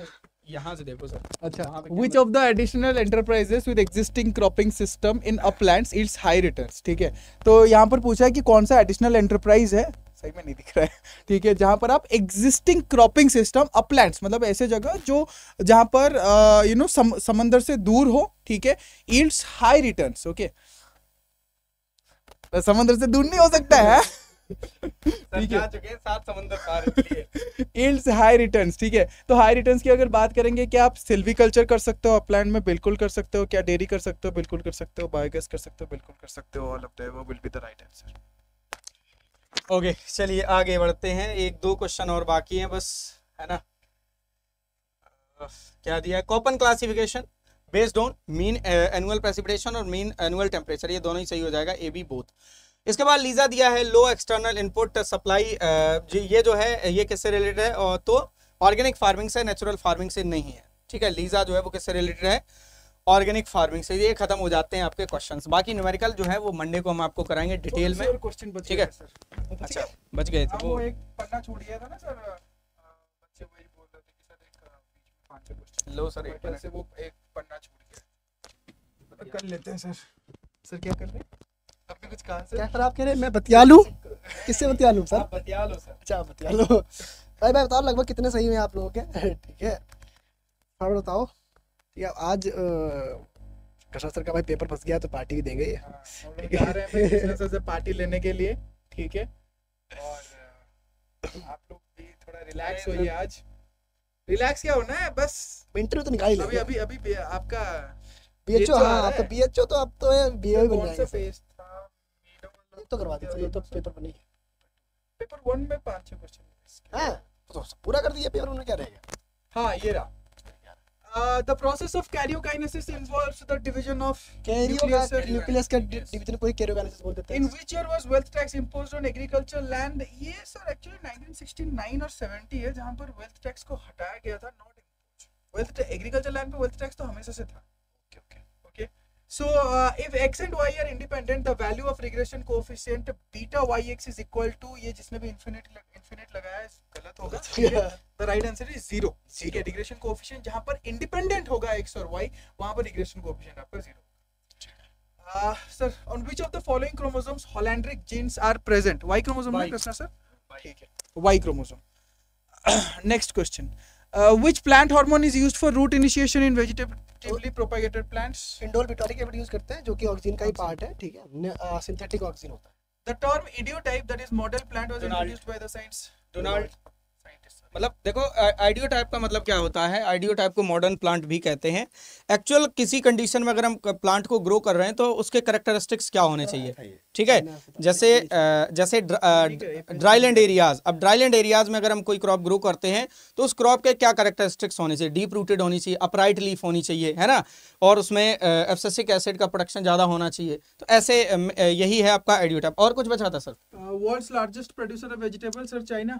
यहाँ से देखो सर। अच्छा, which of the additional enterprises with existing cropping system in uplands yields high returns। ठीक है, तो यहाँ पर पूछा है कि कौन सा एडिशनल एंटरप्राइज है, सही में नहीं दिख रहा है। ठीक है, जहाँ पर आप एग्जिस्टिंग क्रॉपिंग सिस्टम अपलैंड्स, मतलब ऐसे जगह जो जहाँ पर समंदर से दूर हो। ठीक है, यील्ड्स हाई रिटर्न्स। ओके, समंदर से दूर नहीं हो सकता है। ठीक है, सात समंदर पार, यील्ड्स हाई रिटर्न्स। ठीक है, तो हाई रिटर्न्स की अगर बात करेंगे, क्या आप सिल्वीकल्चर कर सकते हो अपलैंड में? बिल्कुल कर सकते हो। क्या डेयरी कर सकते हो? बिल्कुल कर सकते हो। बायोगैस कर सकते हो? बिल्कुल कर सकते हो। All of that will be the right answer. Okay चलिए आगे बढ़ते हैं, एक दो क्वेश्चन और बाकी हैं बस, है ना। क्या दिया है? Koppen classification based on mean annual precipitation और मीन एनुअल टेम्परेचर, ये दोनों ही सही हो जाएगा, ए बी बोथ। इसके बाद लीजा दिया है लो एक्सटर्नल इनपुट सप्लाई, ये जो है ये किससे रिलेटेड है? और तो ऑर्गेनिक फार्मिंग से, नेचुरल फार्मिंग से नहीं है। ठीक है, लीजा जो है वो किससे रिलेटेड है? ऑर्गेनिक फार्मिंग से। ये खत्म हो जाते हैं आपके क्वेश्चंस, बाकी न्यूमेरिकल जो है वो मंडे को हम आपको कराएंगे डिटेल में। ठीक है, अच्छा बच गए थे वो एक पन्ना छूट गया था ना सर, बच्चे वही बोल रहे थे कि सर एक पांच क्वेश्चन लो सर, एक से वो एक पन्ना छूट गया, कर लेते हैं सर। सर क्या कर रहे हैं? आपने कुछ कहा सर? क्या सर आप कह रहे हैं मैं बतिया लूं? किससे बतिया लूं सर? बतिया लो सर। अच्छा बतिया लो भाई, बताओ लगभग कितने सही में आप लोगों के? ठीक है, और बताओ या आज कशा सर का भाई पेपर फंस गया तो पार्टी भी देंगे। ठीक है, सर से पार्टी लेने के लिए। ठीक है, और आप लोग भी थोड़ा रिलैक्स होइए। आज रिलैक्स क्या होना है, बस इंटरव्यू तो निकाल ही लेंगे। अभी अभी अभी आपका बीएचओ, हां आपका बीएचओ, तो आप तो बीओ बन जाएंगे। कौन सा फेज था? ये तो करवा दीजिए, ये तो पेपर बन ही है। पेपर 1 में 5-6 क्वेश्चन, हां तो पूरा कर दिया पेपर, उन्हें क्या रहेगा? हां ये रहा। The process of karyokinesis involves the division of nucleus, nucleus का division को ही karyokinesis बोलते हैं। In which year was wealth tax imposed on agricultural land? ये सर actually 1969 और 70 है, जहाँ पर wealth tax को हटाया गया था, not imposed। Wealth agricultural land पे wealth tax तो हमेशा से था। Okay, okay, okay. So if x and y are independent, the value of regression coefficient beta yx is equal to, ये जिसने भी infinite लगाया है गलत होगा। The right answer is 0। ठीक है, regression coefficient जहाँ पर independent होगा x और y, वहाँ पर regression coefficient आपका 0। Sir, on which of the following chromosomes Hollandric genes are present? Y chromosome में प्रश्न सर। ठीक है, Y chromosome। Next question, which plant hormone is used for root initiation in vegetatively propagated plants? Indole butyric acid use करते हैं, जो कि auxin का ही part है। ठीक है, सिंथेटिक ऑक्सिन होता है। The term idiotype, that is model plant, was introduced by the scientist Donald scientist। मतलब देखो आइडियो टाइप का मतलब क्या होता है, आइडियो टाइप को मॉडर्न प्लांट भी कहते हैं। एक्चुअल किसी कंडीशन में अगर हम प्लांट को ग्रो कर रहे हैं तो उसके करेक्टरिस्टिक्स क्या होने चाहिए, ठीक है। जैसे ड्राईलैंड एरियाज, अब ड्राईलैंड एरियाज में अगर हम कोई क्रॉप ग्रो करते हैं तो उस क्रॉप के क्या करेक्टरिस्टिक्स होने चाहिए, डीप रूटेड होनी चाहिए, अपराइट लीफ होनी चाहिए, है ना, और उसमें एब्सिसिक एसिड का प्रोडक्शन ज़्यादा होना चाहिए। तो ऐसे यही है आपका आइडियो टाइप। और कुछ बचा था sir? World's largest producer of vegetable sir China,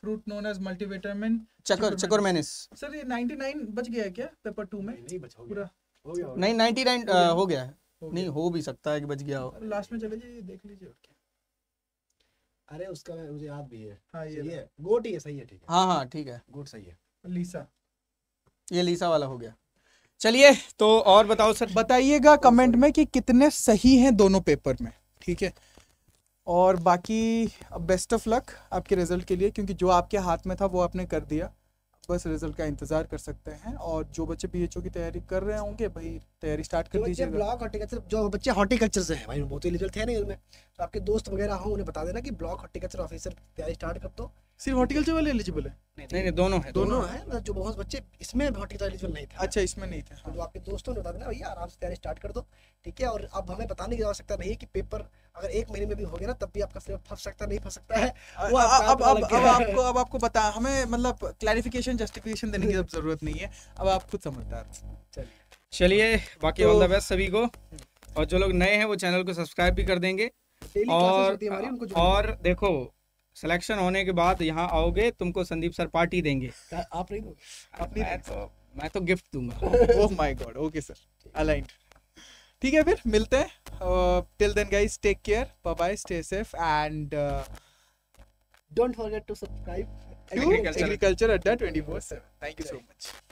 fruit known as multivitamin चकोरमेनिस। सर ये 99 बच गया है क्या पेपर 2 में? नहीं बचा पूरा हो गया, नहीं 99 हो गया है, नहीं हो भी सकता है कि बच गया हो, लास्ट में चले जाइए देख लीजिए। अरे उसका मुझे याद भी है, हाँ ये गोट ही है, सही है, ठीक है, हाँ हाँ ठीक है गोट सही है, लीसा, ये लीसा वाला हो गया। चलिए तो और बताओ सर, बताइएगा कमेंट में कि कितने सही हैं दोनों पेपर में, ठीक है। और बाकी बेस्ट ऑफ लक आपके रिजल्ट के लिए, क्योंकि जो आपके हाथ में था वो आपने कर दिया, बस रिजल्ट का इंतजार कर सकते हैं। और जो बच्चे BHO की तैयारी कर रहे होंगे भाई तैयारी स्टार्ट कर दीजिए। ब्लॉक हॉर्टिकल्चर, जो बच्चे हॉर्टिकल्चर से हैं भाई बहुत ही रिजल्ट है नहीं उनमें, तो आपके दोस्त वगैरह हो उन्हें बता देना कि ब्लॉक हॉर्टिकल्चर ऑफिसर तैयारी स्टार्ट कर दो। सिर्फ हॉर्टिकल्चर वाले एलिजिबल है? नहीं दोनों है, मतलब जो बहुत बच्चे इसमें हॉर्टिकल्चर एलिजिबल नहीं था। अच्छा इसमें नहीं था, तो आपके दोस्तों ने बता देना भैया आराम से तैयारी स्टार्ट कर दो, ठीक है। और अब हमें बताने की आवश्यकता नहीं है कि पेपर अगर एक महीने में भी हो गया ना तब भी आपका सिर्फ फंस सकता नहीं फंस सकता है। अब आपको बता हमें मतलब क्लैरिफिकेशन जस्टिफिकेशन देने की अब जरूरत नहीं है, अब आप खुद समझदार। चलिए बाकी ऑल द बेस्ट सभी को, और जो लोग नए हैं वो चैनल को सब्सक्राइब भी कर देंगे। और देखो सिलेक्शन होने के बाद यहाँ आओगे तुमको संदीप सर पार्टी देंगे। आप नहीं दोगे? मैं तो गिफ्ट दूंगा। Oh my God, okay sir aligned, ठीक है फिर मिलते हैं। Till then guys take care, bye bye, stay safe and don't forget to subscribe agriculture Adda 24/7। Thank you so much.